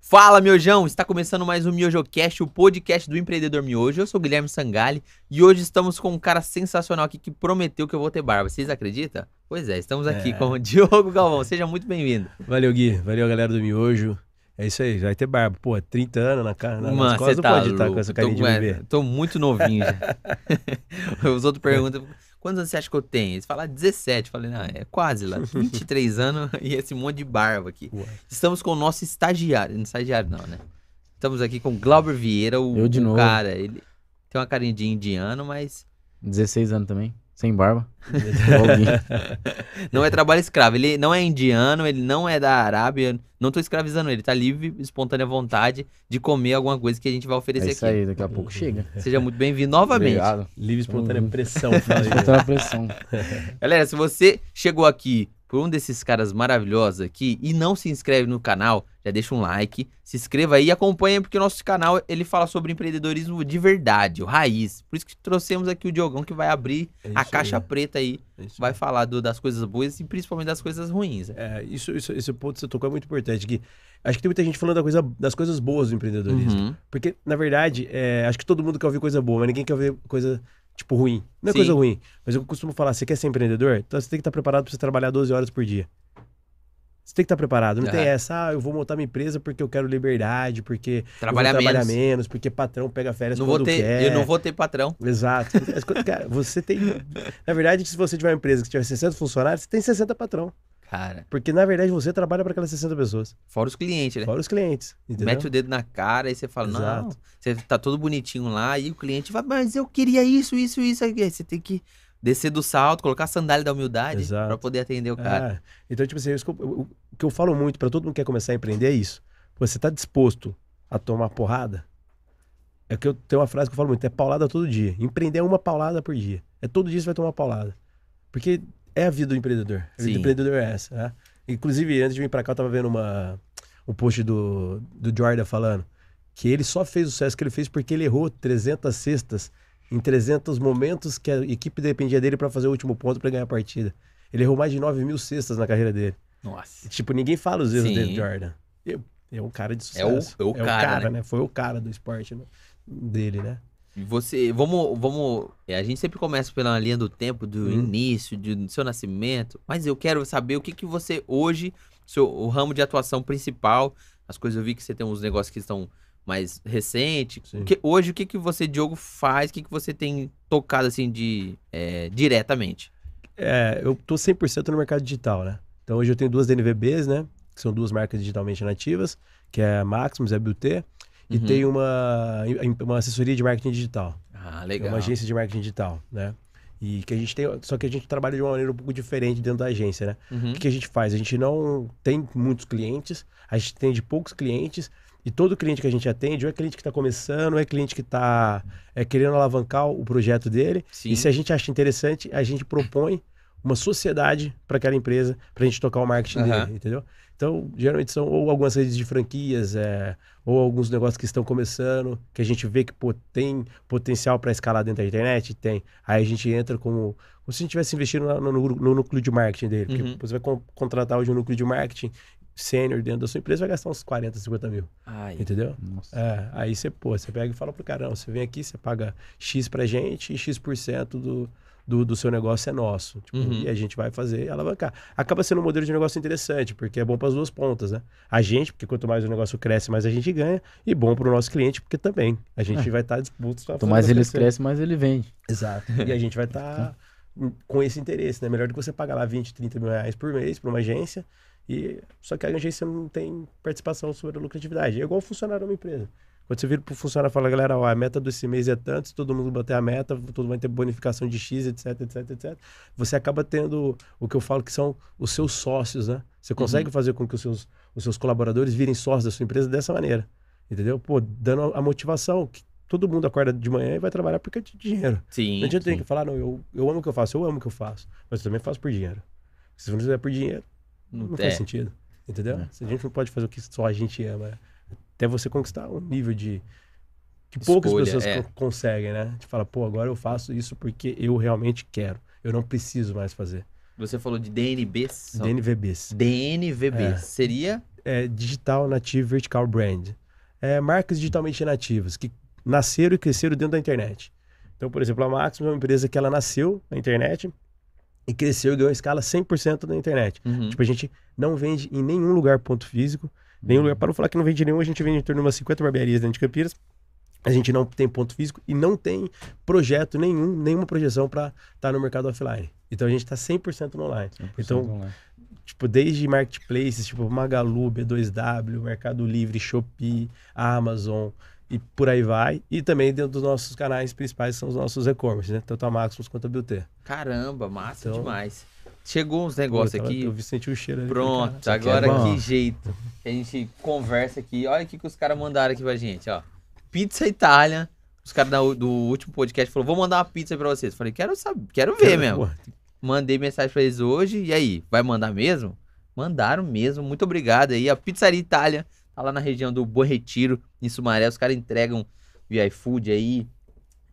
Fala, miojão! Está começando mais um MiojoCast, o podcast do Empreendedor Miojo. Eu sou o Guilherme Sangali e hoje estamos com um cara sensacional aqui que prometeu que eu vou ter barba. Vocês acreditam? Pois é, estamos aqui com o Diogo Galvão. Seja muito bem-vindo. Valeu, Gui. Valeu, galera do Miojo. É isso aí, vai ter barba. Pô, 30 anos na cara, nas costas, não pode estar com essa carinha de bebê. Tô muito novinho já. Os outros perguntam, quantos anos você acha que eu tenho? Eles falam 17. Falei, não, é quase lá, 23 anos e esse monte de barba aqui. Ué. Estamos com o nosso estagiário, né? Estamos aqui com o Glauber Vieira, o cara, ele tem uma carinha de indiano, mas... 16 anos também. Sem barba. Não é trabalho escravo. Ele não é indiano, ele não é da Arábia. Não tô escravizando ele. Tá livre, espontânea vontade de comer alguma coisa que a gente vai oferecer aqui. É isso aí, daqui a pouco chega. Seja muito bem-vindo novamente. Obrigado. Livre, espontânea pressão. Espontânea pressão. Galera, se você chegou aqui por um desses caras maravilhosos aqui e não se inscreve no canal, já deixa um like, se inscreva aí e acompanha, porque o nosso canal, ele fala sobre empreendedorismo de verdade, o raiz. Por isso que trouxemos aqui o Diogão, que vai abrir a caixa preta aí, vai falar das coisas boas e principalmente das coisas ruins. É, esse ponto que você tocou é muito importante, Gui. Acho que tem muita gente falando das coisas boas do empreendedorismo. Uhum. Porque, na verdade, acho que todo mundo quer ouvir coisa boa, mas ninguém quer ouvir coisa... tipo, ruim. Não é coisa ruim, mas eu costumo falar, você quer ser empreendedor? Então você tem que estar preparado para você trabalhar 12 horas por dia. Você tem que estar preparado. Não tem essa, eu vou montar minha empresa porque eu quero liberdade, porque trabalhar menos, porque patrão pega férias quando quer. Eu não vou ter patrão. Exato. Cara, você tem... Na verdade, se você tiver uma empresa que tiver 60 funcionários, você tem 60 patrão. Cara. Porque, na verdade, você trabalha para aquelas 60 pessoas. Fora os clientes, né? Fora os clientes. Entendeu? Mete o dedo na cara e você fala, não, você tá todo bonitinho lá e o cliente vai, mas eu queria isso. Aí você tem que descer do salto, colocar a sandália da humildade para poder atender o cara. Então, tipo assim, o que eu falo muito para todo mundo que quer começar a empreender é isso. Você tá disposto a tomar porrada? É que eu tenho uma frase que eu falo muito, é paulada todo dia. Empreender é uma paulada por dia. É todo dia você vai tomar paulada. Porque... é a vida do empreendedor. A vida do empreendedor é essa. Né? Inclusive, antes de vir pra cá, eu tava vendo um post do Jordan falando que ele só fez o sucesso que ele fez porque ele errou 300 cestas em 300 momentos que a equipe dependia dele pra fazer o último ponto pra ganhar a partida. Ele errou mais de 9 mil cestas na carreira dele. Nossa. Tipo, ninguém fala os erros dele, Jordan. É um cara de sucesso. É o cara, né? Foi o cara do esporte dele, né? Você, a gente sempre começa pela linha do tempo, do início, do seu nascimento, mas eu quero saber o que você hoje, o ramo de atuação principal, as coisas, eu vi que você tem uns negócios que estão mais recentes, hoje o que você, Diogo, faz, o que você tem tocado assim diretamente? Eu tô 100% no mercado digital, né? Então hoje eu tenho duas DNVBs, né, que são duas marcas digitalmente nativas, que é a Maximus e a BUT. E tem uma assessoria de marketing digital. Ah, legal. Uma agência de marketing digital, né? E que a gente tem, só que a gente trabalha de uma maneira um pouco diferente dentro da agência, né? O que a gente faz? A gente não tem muitos clientes, a gente atende poucos clientes, e todo cliente que a gente atende, ou é cliente que está começando, ou é cliente que está querendo alavancar o projeto dele. Sim. E se a gente acha interessante, a gente propõe uma sociedade para aquela empresa, para a gente tocar o marketing dele, entendeu? Então, geralmente são ou algumas redes de franquias, ou alguns negócios que estão começando, que a gente vê que tem potencial para escalar dentro da internet, tem. Aí a gente entra como se a gente estivesse investindo no núcleo de marketing dele, porque você vai contratar hoje um núcleo de marketing sênior dentro da sua empresa, vai gastar uns 40, 50 mil, entendeu? Aí você pega e fala pro cara, não, você vem aqui, você paga X pra gente e X% do seu negócio é nosso. Tipo, e a gente vai fazer e alavancar. Acaba sendo um modelo de negócio interessante, porque é bom para as duas pontas, né? A gente, porque quanto mais o negócio cresce, mais a gente ganha. E bom para o nosso cliente, porque também a gente vai estar disposto... Quanto mais ele cresce, mais ele vende. Exato. E a gente vai estar com esse interesse, né? Melhor do que você pagar lá 20, 30 mil reais por mês para uma agência, só que a agência não tem participação sobre a lucratividade. É igual funcionário de uma empresa. Quando você vira pro funcionário e fala, galera, ó, a meta desse mês é tanto, se todo mundo bater a meta, todo mundo vai ter bonificação de X, etc. Você acaba tendo o que eu falo que são os seus sócios, né? Você consegue fazer com que os seus colaboradores virem sócios da sua empresa dessa maneira, entendeu? Pô, dando a motivação que todo mundo acorda de manhã e vai trabalhar porque é de dinheiro. Não adianta ter que falar, não, eu amo o que eu faço, mas eu também faço por dinheiro. Se você não fizer por dinheiro, não faz sentido, entendeu? A gente não pode fazer o que só a gente ama, né? Até você conquistar um nível que poucas pessoas conseguem, né? Te fala, pô, agora eu faço isso porque eu realmente quero. Eu não preciso mais fazer. Você falou de DNVBs. DNVBs. Seria? digital native vertical brand. Marcas digitalmente nativas, que nasceram e cresceram dentro da internet. Então, por exemplo, a Maximus é uma empresa que ela nasceu na internet e cresceu e ganhou escala 100% na internet. Uhum. Tipo, a gente não vende em nenhum lugar ponto físico, nenhum lugar, para não falar que não vende nenhum, a gente vende em torno de umas 50 barbearias dentro de Campinas. A gente não tem ponto físico e não tem projeto nenhum, nenhuma projeção para estar no mercado offline. Então, a gente está 100% no online. 100% então, online. Tipo, desde marketplaces, tipo Magalu, B2W, Mercado Livre, Shopee, Amazon e por aí vai. E também dentro dos nossos canais principais são os nossos e-commerce, né? Tanto a Maximus quanto a BUT. Caramba, massa então, demais. Chegou uns negócios aqui. Eu senti o cheiro ali. Pronto, agora é que jeito. A gente conversa aqui. Olha o que os caras mandaram aqui pra gente, ó. Pizza Itália. Os caras do último podcast falaram, vou mandar uma pizza pra vocês. Falei, quero saber, quero ver mesmo. Porra. Mandei mensagem pra eles hoje. E aí, vai mandar mesmo? Mandaram mesmo. Muito obrigado aí. A Pizzaria Itália tá lá na região do Bom Retiro, em Sumaré. Os caras entregam via iFood aí.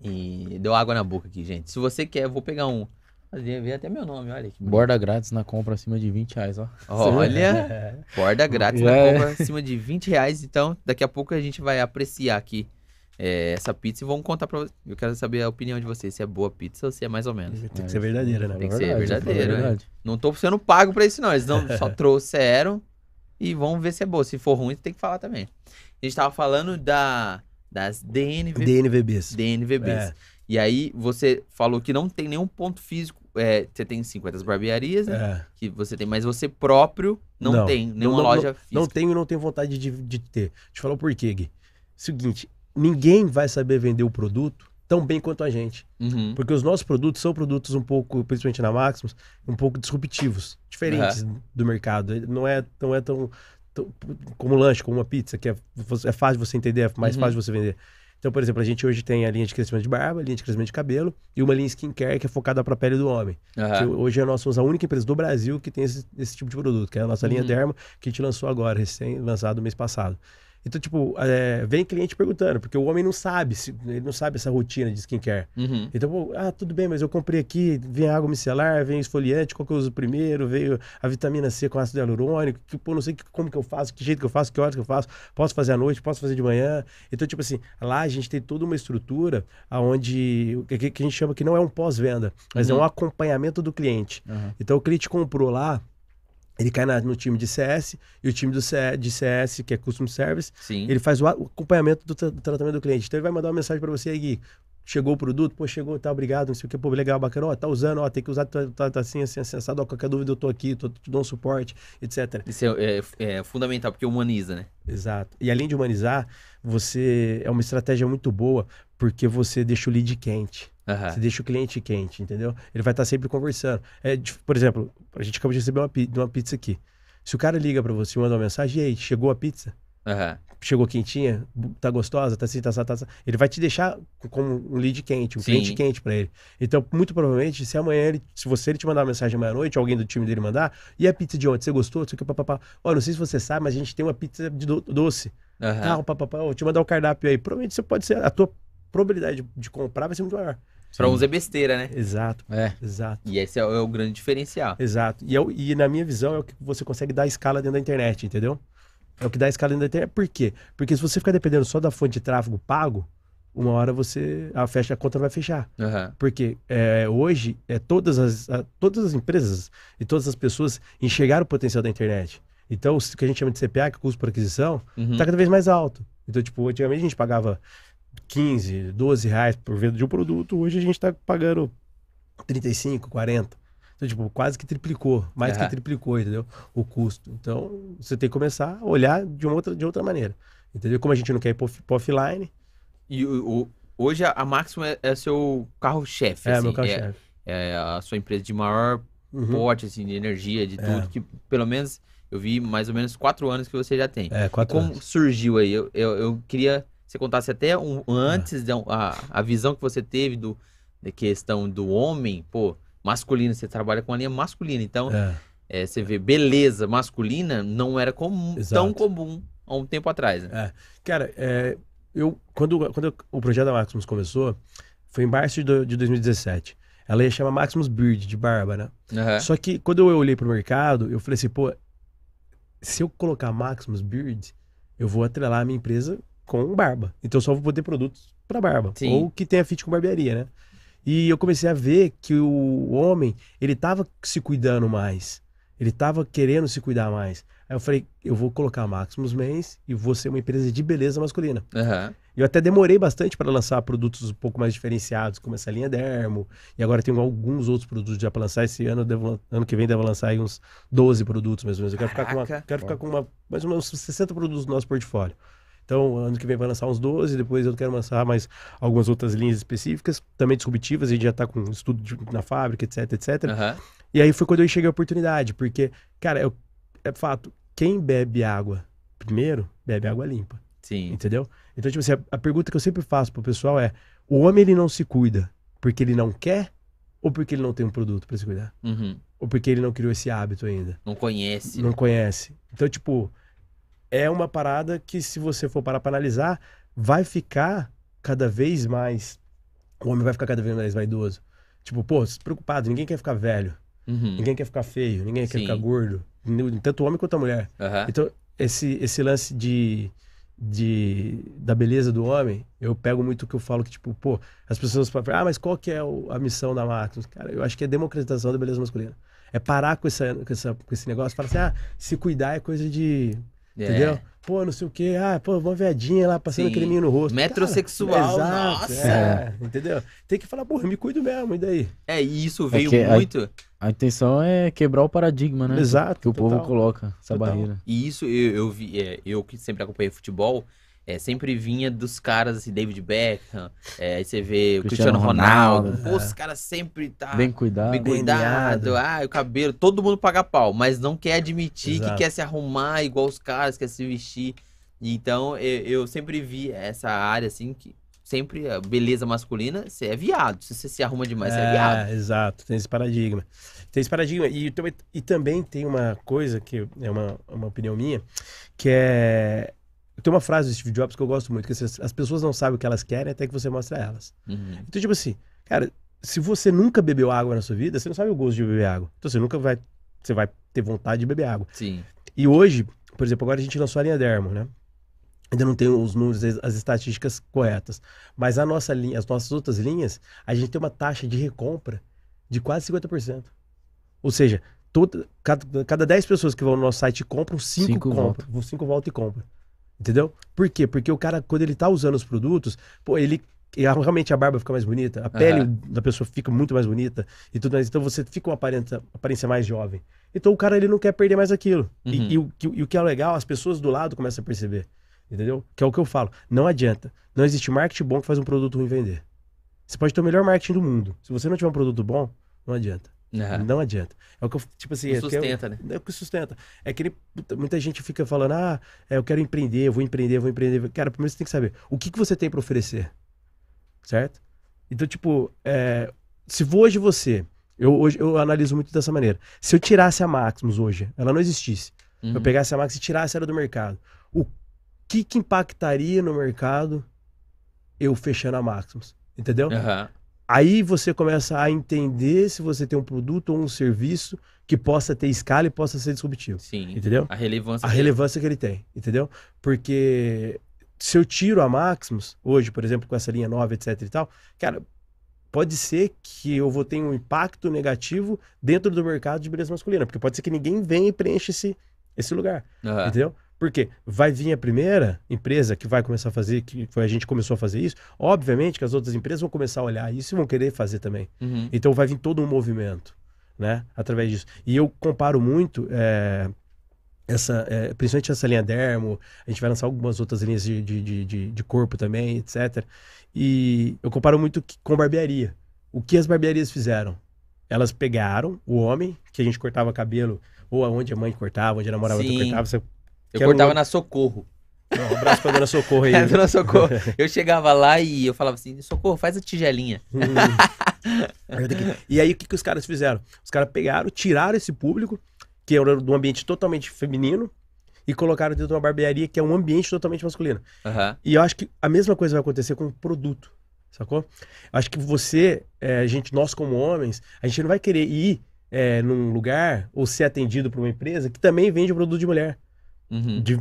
E deu água na boca aqui, gente. Se você quer, eu vou pegar um. Vem até meu nome, olha aqui. Borda grátis na compra acima de 20 reais, ó. Olha, borda grátis na compra acima de 20 reais. Então, daqui a pouco a gente vai apreciar aqui essa pizza e vamos contar pra vocês. Eu quero saber a opinião de vocês, se é boa pizza ou se é mais ou menos. Tem que ser verdadeira, né? Tem que ser verdadeira, né? Não tô sendo pago pra isso, não. Eles não só trouxeram e vamos ver se é boa. Se for ruim, tem que falar também. A gente tava falando das DNVBs. E aí, você falou que não tem nenhum ponto físico. Você tem 50 barbearias, né? Que você tem, mas você próprio não tem nenhuma loja física. Não tenho e não tenho vontade de ter. Te falar o porquê, Gui. Seguinte, ninguém vai saber vender o produto tão bem quanto a gente. Uhum. Porque os nossos produtos são produtos um pouco, principalmente na Maximus, um pouco disruptivos, diferentes do mercado. Não é tão como um lanche, como uma pizza, que é fácil você entender, é mais fácil você vender. Então, por exemplo, a gente hoje tem a linha de crescimento de barba, a linha de crescimento de cabelo e uma linha skincare que é focada para a pele do homem. Uhum. Que hoje nós somos a única empresa do Brasil que tem esse tipo de produto, que é a nossa linha Dermo, que a gente lançou agora, recém-lançado no mês passado. Então, tipo, vem cliente perguntando, porque o homem não sabe, ele não sabe essa rotina de skincare. Uhum. Então, pô, tudo bem, mas eu comprei aqui, vem água micelar, vem esfoliante, qual que eu uso primeiro, veio a vitamina C com ácido hialurônico, que, pô, não sei como que eu faço, que jeito que eu faço, que horas que eu faço, posso fazer à noite, posso fazer de manhã. Então, tipo assim, lá a gente tem toda uma estrutura onde, que a gente chama que não é um pós-venda, mas é um acompanhamento do cliente. Uhum. Então, o cliente comprou lá, ele cai no time de CS, e o time de CS, que é Custom Service, ele faz o acompanhamento do tratamento do cliente. Então ele vai mandar uma mensagem para você aí, Gui. Chegou o produto, pô, chegou, tá, obrigado, não sei o que, pô, legal, bacana, ó, tá usando, ó, tem que usar, tá assim, acessado, ó, qualquer dúvida eu tô aqui, te dou um suporte, etc. Isso é fundamental, porque humaniza, né? Exato. E além de humanizar, você é uma estratégia muito boa, porque você deixa o lead quente. Uhum. Você deixa o cliente quente, entendeu? Ele vai estar sempre conversando. Por exemplo, a gente acabou de receber uma pizza aqui. Se o cara liga pra você e manda uma mensagem, e aí, chegou a pizza? Uhum. Chegou quentinha? Tá gostosa? Tá assim, tá. Ele vai te deixar como um lead quente, um cliente quente pra ele. Então, muito provavelmente, se amanhã ele te mandar uma mensagem meia-noite, alguém do time dele mandar, e a pizza de ontem? Você gostou? Olha, não sei se você sabe, mas a gente tem uma pizza de doce. Uhum. Vou te mandar o cardápio aí. Provavelmente você pode ser... A tua probabilidade de comprar vai ser muito maior. Pra uns é besteira, né? Exato. Exato. E esse é o grande diferencial. Exato. E na minha visão é o que você consegue dar escala dentro da internet, entendeu? É o que dá escala dentro da internet. Por quê? Porque se você ficar dependendo só da fonte de tráfego pago, uma hora a conta vai fechar. Uhum. Porque hoje todas as empresas e todas as pessoas enxergaram o potencial da internet. Então, o que a gente chama de CPA, que é o custo por aquisição, tá cada vez mais alto. Então, tipo, antigamente a gente pagava 15, 12 reais por venda de um produto, hoje a gente tá pagando 35, 40. Então, tipo, quase que triplicou, que triplicou, entendeu? O custo. Então, você tem que começar a olhar de outra maneira, entendeu? Como a gente não quer ir pro offline. E hoje a Maximus é seu carro-chefe, assim. É, meu carro-chefe. É a sua empresa de maior porte, assim, de energia, de tudo, que pelo menos eu vi mais ou menos 4 anos que você já tem. Como surgiu aí? Eu queria... Você contasse até antes a visão que você teve da questão do homem, pô, masculino, você trabalha com a linha masculina, então você vê beleza masculina não era tão comum há um tempo atrás, né? Cara, quando o projeto da Maximus começou, foi em março de 2017. Ela ia chamar Maximus Beard, de barba, né? Só que quando eu olhei pro mercado, eu falei assim, pô, se eu colocar Maximus Beard, eu vou atrelar a minha empresa com barba. Então eu só vou poder produtos para barba. Sim. Ou que tenha fit com barbearia, né? E eu comecei a ver que o homem, ele tava se cuidando mais. Ele tava querendo se cuidar mais. Aí eu falei, eu vou colocar Maximus Men's e vou ser uma empresa de beleza masculina. Uhum. Eu até demorei bastante para lançar produtos um pouco mais diferenciados, como essa linha Dermo. E agora tenho alguns outros produtos já para lançar. Esse ano, ano que vem, devo lançar aí uns 12 produtos, mais ou menos. Eu quero ficar com mais ou menos 60 produtos no nosso portfólio. Então, ano que vem vai lançar uns 12, depois eu quero lançar mais algumas outras linhas específicas, também disruptivas, a gente já tá com estudo na fábrica, etc, etc. Uhum. E aí foi quando eu enxerguei a oportunidade, porque, cara, é fato, quem bebe água primeiro, bebe água limpa. Sim. Entendeu? Então, tipo assim, a pergunta que eu sempre faço pro pessoal é, o homem, ele não se cuida porque ele não quer ou porque ele não tem um produto pra se cuidar? Uhum. Ou porque ele não criou esse hábito ainda? Não conhece. Não conhece. Então, tipo... É uma parada que, se você for parar pra analisar, vai ficar cada vez mais... O homem vai ficar cada vez mais vaidoso. Tipo, pô, se preocupado, ninguém quer ficar velho. Uhum. Ninguém quer ficar feio, ninguém quer ficar gordo. Tanto o homem quanto a mulher. Uhum. Então, esse lance da beleza do homem, eu pego muito que eu falo que, tipo, pô, as pessoas falam, mas qual que é a missão da Maximus? Cara, eu acho que é a democratização da beleza masculina. É parar com esse negócio e falar assim, se cuidar é coisa de... Yeah. Entendeu? Pô, não sei o que, uma viadinha lá passando creminho no rosto. Metrosexual, cara, exato, nossa. Entendeu? Tem que falar, porra, me cuido mesmo, e daí? Isso veio muito. A intenção é quebrar o paradigma, né? Exato. Que o povo coloca essa barreira. E isso eu vi, eu que sempre acompanhei futebol, sempre vinha dos caras assim, David Beckham, aí você vê Cristiano Ronaldo. Pô, os caras sempre tá bem cuidado, o cabelo, todo mundo paga pau, mas não quer admitir que quer se arrumar igual os caras, quer se vestir. Então eu sempre vi essa área assim, que sempre a beleza masculina, você é viado, se você se arruma demais, você é viado. Exato, tem esse paradigma. E também tem uma coisa que é uma opinião minha, que é... Tem uma frase do Steve Jobs que eu gosto muito, que as pessoas não sabem o que elas querem até que você mostre a elas. Uhum. Então, tipo assim, cara, se você nunca bebeu água na sua vida, você não sabe o gosto de beber água. Então, você vai ter vontade de beber água. Sim. E hoje, por exemplo, agora a gente lançou a linha Dermo, né? Ainda não tem os números, as estatísticas corretas. Mas a nossa linha, as nossas outras linhas, a gente tem uma taxa de recompra de quase 50%. Ou seja, cada 10 pessoas que vão no nosso site e compram, 5 compram. 5 voltam e compram. Entendeu? Por quê? Porque o cara, quando ele tá usando os produtos, pô, realmente a barba fica mais bonita, a pele da pessoa fica muito mais bonita e tudo mais. Então você fica com uma aparência mais jovem. Então o cara, ele não quer perder mais aquilo. Uhum. E o que é legal, as pessoas do lado começam a perceber. Entendeu? Que é o que eu falo. Não adianta. Não existe marketing bom que faz um produto ruim vender. Você pode ter o melhor marketing do mundo. Se você não tiver um produto bom, não adianta. Uhum. Não adianta. É o que eu, tipo assim... sustenta, né? É o que sustenta. É que muita gente fica falando, eu quero empreender, eu vou empreender. Cara, primeiro você tem que saber o que você tem para oferecer, certo? Então, tipo, se hoje você... Eu analiso muito dessa maneira. Se eu tirasse a Maximus hoje, ela não existisse. Uhum. Eu pegasse a Maximus e tirasse ela do mercado. O que impactaria no mercado eu fechando a Maximus? Entendeu? Aham. Uhum. Aí você começa a entender se você tem um produto ou um serviço que possa ter escala e possa ser disruptivo. Sim. Entendeu? A relevância que ele tem, entendeu? Porque se eu tiro a Maximus, hoje, por exemplo, com essa linha nova, etc e tal, cara, pode ser que eu vou ter um impacto negativo dentro do mercado de beleza masculina, porque pode ser que ninguém venha e preencha esse lugar, entendeu? Porque vai vir a primeira empresa que vai começar a fazer, que foi a gente começou a fazer isso, obviamente que as outras empresas vão começar a olhar isso e vão querer fazer também. Uhum. Então vai vir todo um movimento, né, através disso. E eu comparo muito, principalmente essa linha Dermo, a gente vai lançar algumas outras linhas de corpo também, etc. E eu comparo muito com barbearia. O que as barbearias fizeram? Elas pegaram o homem, que a gente cortava cabelo, ou onde a mãe cortava, onde a namorada cortava, você... Eu cortava na Socorro. Não, um abraço pra Dona Socorro aí. Dona Socorro. Eu chegava lá e eu falava assim, Socorro, faz a tigelinha. E aí o que os caras fizeram? Os caras pegaram, tiraram esse público, que era de um ambiente totalmente feminino, e colocaram dentro de uma barbearia, que é um ambiente totalmente masculino. Uhum. E eu acho que a mesma coisa vai acontecer com o produto, sacou? Acho que você, nós como homens, a gente não vai querer ir num lugar ou ser atendido por uma empresa que também vende produto de mulher. Uhum. De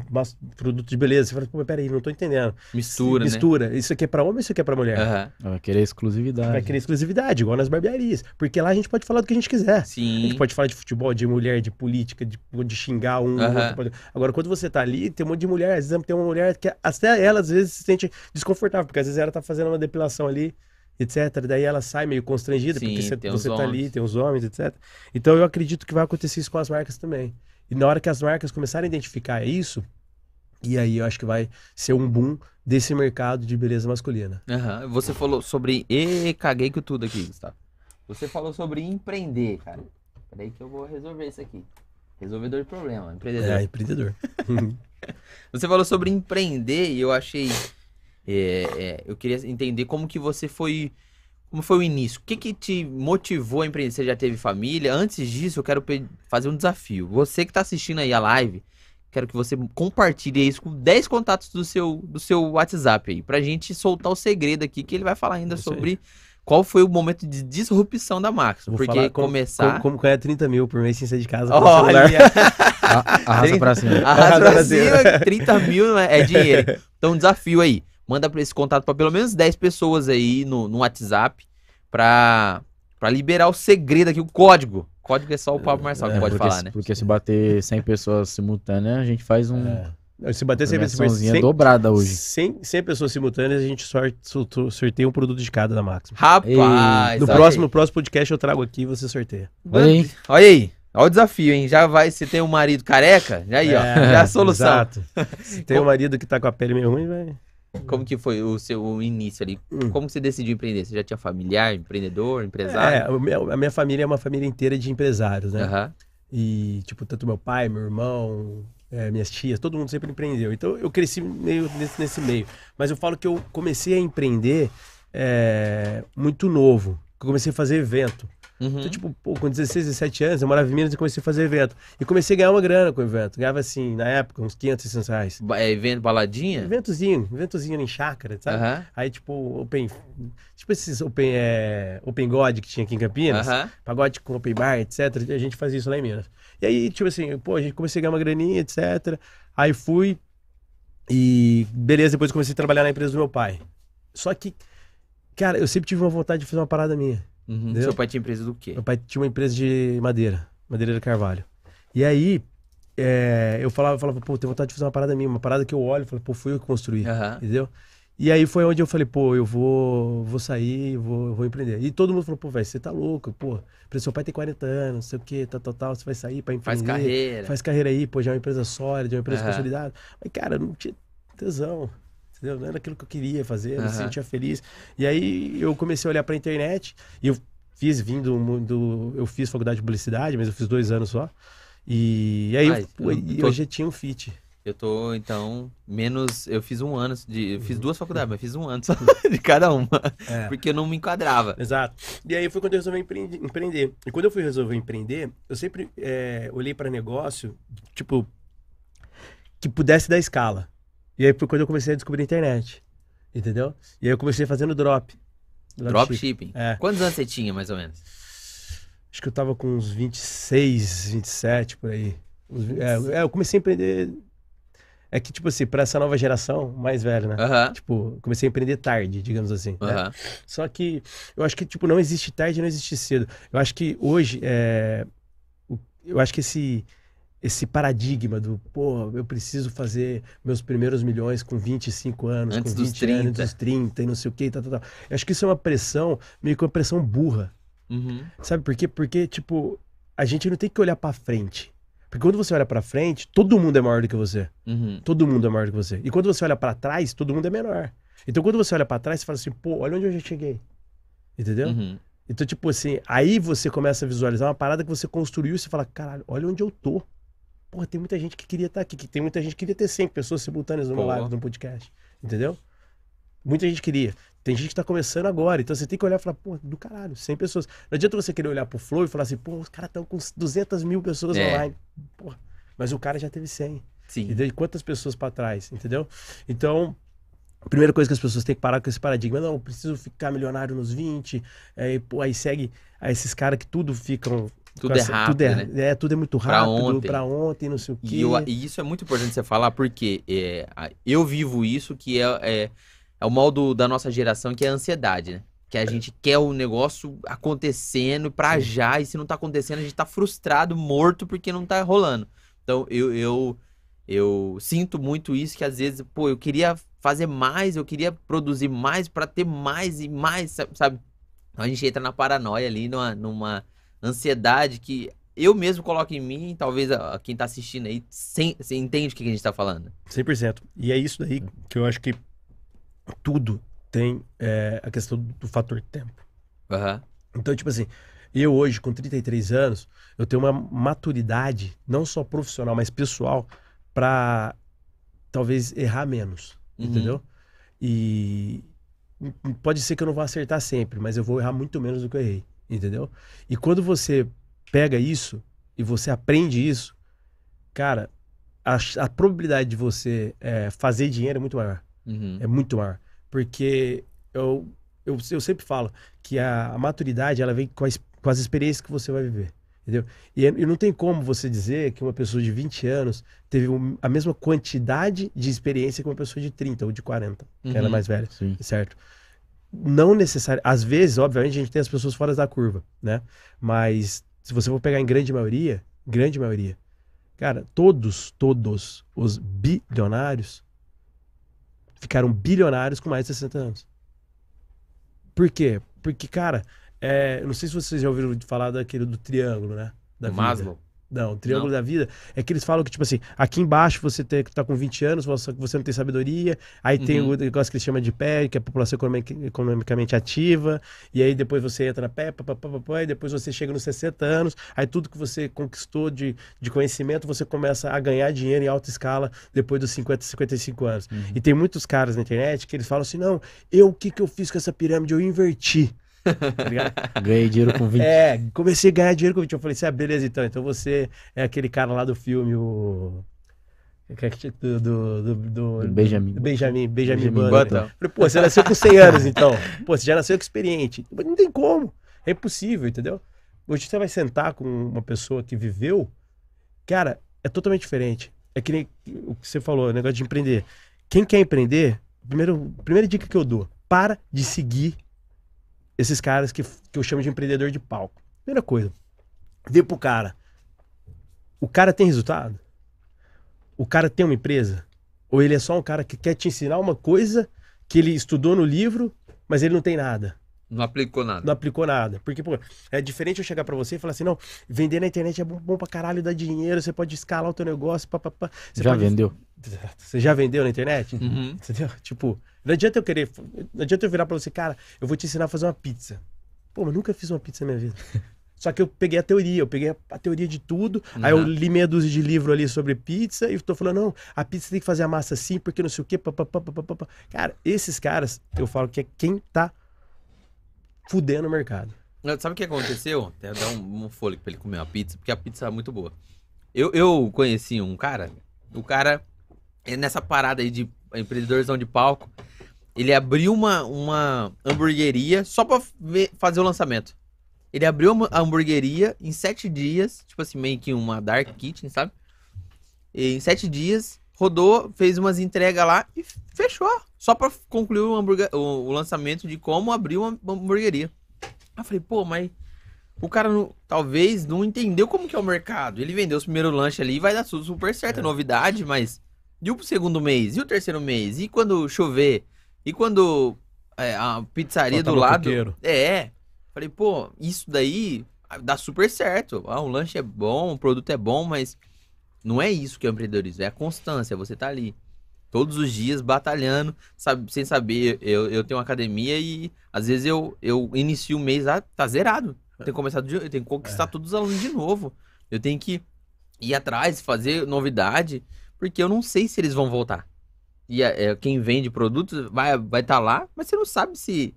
produto de beleza. Você fala, pô, peraí, não tô entendendo. Mistura, né? Isso aqui é pra homem, isso aqui é pra mulher. Uhum. Vai querer exclusividade. Vai querer exclusividade, igual nas barbearias. Porque lá a gente pode falar do que a gente quiser. Sim. A gente pode falar de futebol, de mulher, de política, de xingar um. Uhum. Outro. Agora, quando você tá ali, tem um monte de mulher. Às vezes tem uma mulher que até ela, às vezes, se sente desconfortável. Porque às vezes ela tá fazendo uma depilação ali, etc. Daí ela sai meio constrangida. Sim, porque você tá ali, tem os homens, etc. Então eu acredito que vai acontecer isso com as marcas também. E na hora que as marcas começarem a identificar isso, e aí eu acho que vai ser um boom desse mercado de beleza masculina. Uhum. Você falou sobre... caguei com tudo aqui, Gustavo. Você falou sobre empreender, cara. Peraí que eu vou resolver isso aqui. Resolvedor de problema, empreendedor. É, empreendedor. Você falou sobre empreender e eu achei... eu queria entender como que você foi... Como foi o início? O que que te motivou a empreender? Você já teve família? Antes disso, eu quero fazer um desafio. Você que está assistindo aí a live, quero que você compartilhe isso com 10 contatos do seu WhatsApp aí, pra gente soltar o segredo aqui, que ele vai falar ainda sobre qual foi o momento de disrupção da Max. Vou porque começar... Como é 30 mil por mês sem sair de casa? Olha! Arrasa pra cima. Arrasa pra cima, 30 mil é dinheiro. Então, desafio aí. Manda para esse contato para pelo menos 10 pessoas aí no WhatsApp para liberar o segredo aqui, o código. Código é só o Pablo Marçal que pode falar, né? Porque se bater 100 pessoas simultâneas, a gente faz um... Se bater 100 pessoas dobrada hoje. 100 pessoas simultâneas, a gente sorteia um produto de cada da Maximus. Rapaz! No próximo podcast eu trago aqui e você sorteia. Olha aí! Olha o desafio, hein? Já vai, se tem um marido careca, já aí, ó. Já a solução. Exato. Se tem um marido que tá com a pele meio ruim, vai... Como que foi o seu início ali? Como você decidiu empreender? Você já tinha familiar, empreendedor, empresário? A minha família é uma família inteira de empresários, né? Uhum. E, tipo, tanto meu pai, meu irmão, minhas tias, todo mundo sempre empreendeu. Então, eu cresci meio nesse meio. Mas eu falo que eu comecei a empreender muito novo. Eu comecei a fazer evento. Uhum. Então, tipo, com 16, 17 anos, eu morava em Minas e comecei a fazer evento. E comecei a ganhar uma grana com o evento. Ganhava, assim, na época, uns 500, 600 reais. Evento, baladinha? Eventozinho em chácara, sabe? Uhum. Aí, tipo, open God que tinha aqui em Campinas. Uhum. Pagode com open bar, etc. A gente fazia isso lá em Minas. E aí, tipo assim, a gente comecei a ganhar uma graninha, etc. Aí fui e... Beleza, depois comecei a trabalhar na empresa do meu pai. Só que, cara, eu sempre tive uma vontade de fazer uma parada minha. Uhum. Seu pai tinha empresa do quê? Meu pai tinha uma empresa de madeira, madeireira Carvalho. E aí, eu falava, pô, tenho vontade de fazer uma parada minha, uma parada que eu olho e falo, pô, fui eu que construí, uhum. Entendeu? E aí foi onde eu falei, pô, eu vou sair, vou empreender. E todo mundo falou, pô, velho, você tá louco, pô, seu pai tem 40 anos, não sei o que, tal, você vai sair pra empreender. Faz carreira aí, pô, já é uma empresa sólida, já é uma empresa consolidada. Mas, cara, não tinha tesão, entendeu? Não era aquilo que eu queria fazer, me sentia feliz. E aí eu comecei a olhar para a internet e eu fiz eu fiz faculdade de publicidade, mas eu fiz 2 anos só. E aí eu já tinha um fit. Eu tô, então, menos... Eu fiz 1 ano, eu fiz 2 faculdades, mas fiz 1 ano só de cada uma, porque eu não me enquadrava. Exato. E aí foi quando eu resolvi empreender. E quando eu fui resolver empreender, eu sempre olhei para negócio, tipo, que pudesse dar escala. E aí foi quando eu comecei a descobrir a internet, entendeu? E aí eu comecei fazendo dropshipping. Quantos anos você tinha, mais ou menos? Acho que eu tava com uns 26, 27, por aí. Eu comecei a empreender... É que, tipo assim, pra essa nova geração, mais velha, né? Uhum. Tipo, comecei a empreender tarde, digamos assim. Uhum. Né? Só que eu acho que, tipo, não existe tarde e não existe cedo. Eu acho que hoje, eu acho que esse paradigma do, pô, eu preciso fazer meus primeiros milhões com 25 anos, antes com 20 dos 30. Anos, dos 30 e não sei o que, tal. Eu acho que isso é uma pressão, meio que uma pressão burra. Uhum. Sabe por quê? Porque, tipo, a gente não tem que olhar pra frente. Porque quando você olha pra frente, todo mundo é maior do que você. Uhum. Todo mundo é maior do que você. E quando você olha pra trás, todo mundo é menor. Então, quando você olha pra trás, você fala assim, pô, olha onde eu já cheguei. Entendeu? Uhum. Então, tipo assim, aí você começa a visualizar uma parada que você construiu e você fala, caralho, olha onde eu tô. Porra, tem muita gente que queria estar aqui, tem muita gente que queria ter 100 pessoas simultâneas numa live, num podcast, entendeu? Muita gente queria. Tem gente que tá começando agora, então você tem que olhar e falar, pô, do caralho, 100 pessoas. Não adianta você querer olhar pro Flow e falar assim, pô, os caras estão com 200 mil pessoas online. Porra, mas o cara já teve 100. Sim. E quantas pessoas pra trás, entendeu? Então... A primeira coisa que as pessoas têm que parar com esse paradigma, não, eu preciso ficar milionário nos 20, aí segue esses caras que tudo ficam Tudo é rápido, né? É, tudo é muito rápido, pra ontem, não sei o quê. E isso é muito importante você falar, porque eu vivo isso, que é o mal da nossa geração, que é a ansiedade, né? Que a gente quer o negócio acontecendo pra já, e se não tá acontecendo, a gente tá frustrado, morto, porque não tá rolando. Então, eu sinto muito isso, que às vezes, pô, eu queria fazer mais, eu queria produzir mais pra ter mais e mais, sabe? A gente entra na paranoia ali, numa ansiedade que eu mesmo coloco em mim, e talvez a quem tá assistindo aí, você entende o que a gente tá falando. 100%. E é isso daí que eu acho que tudo tem a questão do fator tempo. Uhum. Então, tipo assim, eu hoje, com 33 anos, eu tenho uma maturidade, não só profissional, mas pessoal, pra talvez errar menos, entendeu? E pode ser que eu não vá acertar sempre, mas eu vou errar muito menos do que eu errei, entendeu? E quando você pega isso e você aprende isso, cara, a probabilidade de você fazer dinheiro é muito maior. Uhum. É muito maior. Porque eu sempre falo que a maturidade, ela vem com as experiências que você vai viver, entendeu? E não tem como você dizer que uma pessoa de 20 anos teve a mesma quantidade de experiência que uma pessoa de 30 ou de 40, que ela é mais velha, sim, certo? Não necessário. Às vezes, obviamente, a gente tem as pessoas fora da curva, né? Mas se você for pegar em grande maioria, cara, todos os bilionários ficaram bilionários com mais de 60 anos. Por quê? Porque, cara, eu não sei se vocês já ouviram falar daquele do triângulo, né? Da vida. Maslow? Não, o triângulo da vida é que eles falam que, tipo assim, aqui embaixo você tá com 20 anos, você não tem sabedoria, aí tem o negócio que eles chamam de PEP, que é a população economicamente ativa, e aí depois você entra na PEP, e depois você chega nos 60 anos, aí tudo que você conquistou de conhecimento, você começa a ganhar dinheiro em alta escala depois dos 50, 55 anos. E tem muitos caras na internet que eles falam assim, não, o que que eu fiz com essa pirâmide? Eu inverti. Tá, ganhei dinheiro com 20. Comecei a ganhar dinheiro com 20. Eu falei assim, beleza, então você é aquele cara lá do filme, do Benjamin Button. Eu falei, pô, você nasceu com 100 anos, então. Pô, você já nasceu experiente. Não tem como. É impossível, entendeu? Hoje você vai sentar com uma pessoa que viveu, cara, é totalmente diferente. É que nem o que você falou, o negócio de empreender. Quem quer empreender, primeira dica que eu dou, para de seguir esses caras que eu chamo de empreendedor de palco. Primeira coisa, vê pro cara. O cara tem resultado? O cara tem uma empresa? Ou ele é só um cara que quer te ensinar uma coisa que ele estudou no livro, mas ele não tem nada? Não aplicou nada. Porque, pô, é diferente eu chegar pra você e falar assim, não, vender na internet é bom pra caralho, dá dinheiro, você pode escalar o teu negócio, papapá. Vendeu. Você já vendeu na internet? Entendeu? Tipo, não adianta eu virar pra você, cara, eu vou te ensinar a fazer uma pizza. Pô, eu nunca fiz uma pizza na minha vida. Só que eu peguei a teoria de tudo, aí eu li meia dúzia de livro ali sobre pizza e tô falando, não, a pizza tem que fazer a massa assim, porque não sei o quê, papapá. Cara, esses caras, eu falo que é quem tá fudendo o mercado. Sabe o que aconteceu? Até dar um fôlego pra ele comer uma pizza, porque a pizza é muito boa. Eu conheci um cara, o cara, nessa parada aí de empreendedorzão de palco, ele abriu uma hamburgueria só pra fazer o lançamento. Ele abriu uma hamburgueria em 7 dias, tipo assim, meio que uma dark kitchen, sabe? E em 7 dias, rodou, fez umas entregas lá e fechou. Só pra concluir o lançamento de como abrir uma hamburgueria. Aí eu falei, pô, mas o cara talvez não entendeu como que é o mercado. Ele vendeu os primeiros lanches ali e vai dar tudo super certo, é novidade, mas... E o segundo mês? E o terceiro mês? E quando chover? E quando a pizzaria do lado... Coqueiro. Falei, pô, isso daí dá super certo. Ah, o lanche é bom, o produto é bom, mas... Não é isso que é o empreendedorismo, é a constância, você tá ali todos os dias batalhando, sabe, sem saber. Eu tenho uma academia e às vezes eu inicio o mês, tá zerado. Eu tenho que conquistar todos os alunos de novo. Eu tenho que ir atrás, fazer novidade, porque eu não sei se eles vão voltar. E quem vende produtos vai tá lá, mas você não sabe se...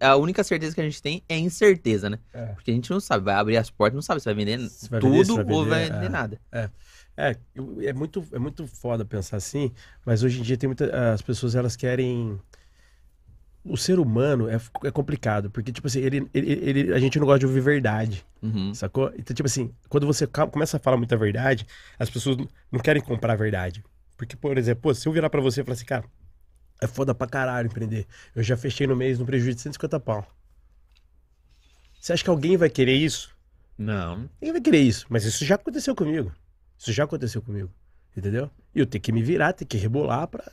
A única certeza que a gente tem é a incerteza, né? Porque a gente não sabe, vai abrir as portas, não sabe se vai vender vai vender nada. É muito foda pensar assim, mas hoje em dia tem muitas... As pessoas, elas querem o ser humano é complicado, porque, tipo assim, a gente não gosta de ouvir verdade, sacou? Então, tipo assim, quando você começa a falar muita verdade, as pessoas não querem comprar a verdade. Porque, por exemplo, se eu virar pra você e falar assim, cara, é foda pra caralho empreender. Eu já fechei no mês no prejuízo de 150 pau. Você acha que alguém vai querer isso? Não. Ninguém vai querer isso, mas isso já aconteceu comigo. Isso já aconteceu comigo, entendeu? E eu tenho que me virar, tenho que rebolar pra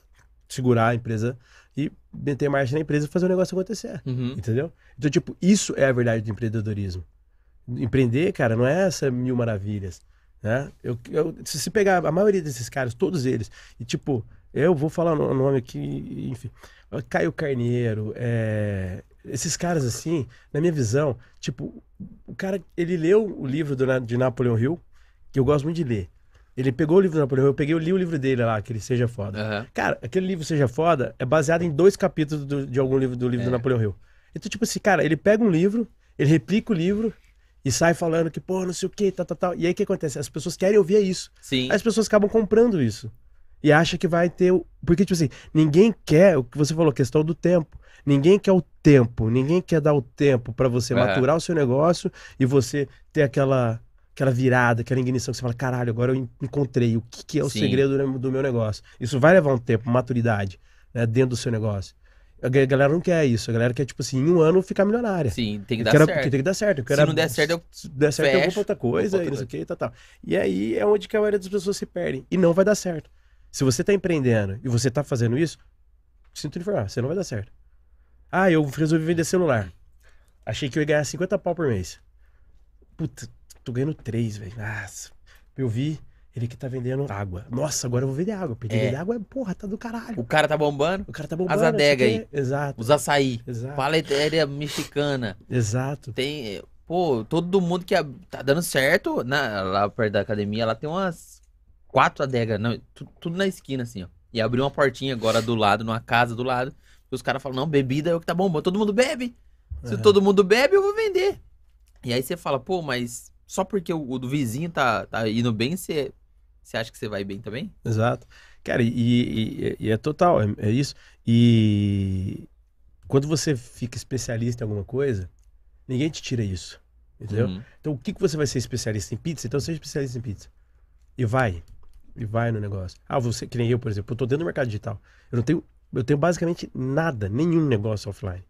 segurar a empresa e meter marcha na empresa e fazer o negócio acontecer, entendeu? Então, tipo, isso é a verdade do empreendedorismo. Empreender, cara, não é essa mil maravilhas, né? Se você pegar a maioria desses caras, todos eles, e tipo, eu vou falar o nome aqui, enfim, Caio Carneiro, esses caras assim, na minha visão, tipo, o cara, ele leu o livro de Napoleon Hill, que eu gosto muito de ler. Ele pegou o livro do Napoleon, eu li o livro dele lá, aquele Seja Foda. Cara, aquele livro Seja Foda é baseado em 2 capítulos de algum livro do livro do Napoleon Hill. Então, tipo assim, cara, ele pega um livro, ele replica o livro e sai falando que, pô, não sei o que, tal. E aí o que acontece? As pessoas querem ouvir isso. Sim. As pessoas acabam comprando isso. E acha que vai ter... Porque, tipo assim, ninguém quer... O que você falou, questão do tempo. Ninguém quer o tempo. Ninguém quer dar o tempo pra você maturar o seu negócio e você ter aquela virada, aquela ignição que você fala, caralho, agora eu encontrei o que é o segredo do meu negócio. Isso vai levar um tempo, maturidade, né, dentro do seu negócio. A galera não quer isso. A galera quer, tipo assim, em um ano ficar milionária. Sim, tem que dar certo. Tem que dar certo. Se não der certo, eu vou pra outra coisa, e não sei o que, tal. E aí é onde que a maioria das pessoas se perdem. E não vai dar certo. Se você tá empreendendo e você tá fazendo isso, sinto informar, você não vai dar certo. Ah, eu resolvi vender celular. Achei que eu ia ganhar 50 pau por mês. Puta, tô ganhando 3, velho. Nossa, eu vi ele que tá vendendo água. Nossa, agora eu vou vender água. Porque vender água é, porra, tá do caralho. O cara tá bombando. As adegas aí. Exato. Os açaí. Exato. Paletéria mexicana. Exato. Tem, pô, todo mundo que tá dando certo, lá perto da academia, lá tem umas 4 adegas, não, tudo na esquina, assim, ó. E abriu uma portinha agora do lado, numa casa do lado. E os caras falam, não, bebida é o que tá bombando. Todo mundo bebe. Se todo mundo bebe, eu vou vender. E aí você fala, pô, mas só porque o do vizinho tá indo bem, você acha que você vai bem também? Exato. Cara, e é total, é isso. E quando você fica especialista em alguma coisa, ninguém te tira isso, entendeu? Então, o que você vai ser especialista em pizza? Então, seja especialista em pizza. E vai no negócio. Ah, você, que nem eu, por exemplo, eu tô dentro do mercado digital. Eu tenho basicamente nada, nenhum negócio offline.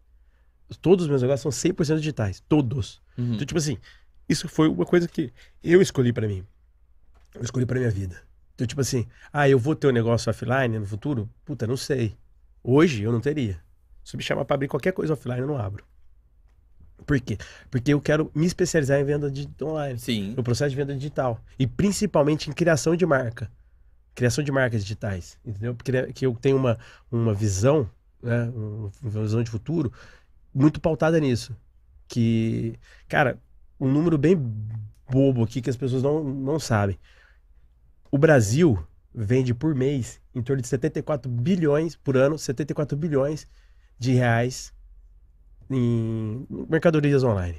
Todos os meus negócios são 100% digitais, todos. Então, tipo assim, isso foi uma coisa que eu escolhi pra mim. Eu escolhi pra minha vida. Então, tipo assim, ah, eu vou ter um negócio offline no futuro? Puta, não sei. Hoje eu não teria. Se eu me chamar pra abrir qualquer coisa offline, eu não abro. Por quê? Porque eu quero me especializar em venda online. Sim. No processo de venda digital. E principalmente em criação de marca. Criação de marcas digitais. Entendeu? Porque eu tenho uma visão, né? Uma visão de futuro muito pautada nisso. Que, cara, um número bem bobo aqui que as pessoas não sabem. O Brasil vende por mês em torno de 74 bilhões por ano, 74 bilhões de reais em mercadorias online.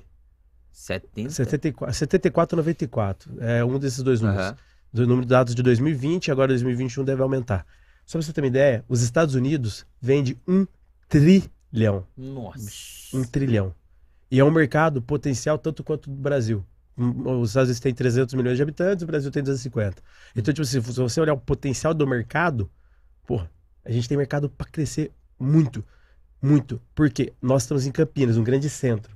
74,94. É um desses 2 números. Do número de dados de 2020, agora 2021 deve aumentar. Só pra você ter uma ideia, os Estados Unidos vende 1 trilhão. Nossa. 1 trilhão. E é um mercado potencial tanto quanto do Brasil. Os Estados Unidos têm 300 milhões de habitantes, o Brasil tem 250. Então, tipo, se você olhar o potencial do mercado, porra, a gente tem mercado pra crescer muito. Muito, porque nós estamos em Campinas, um grande centro.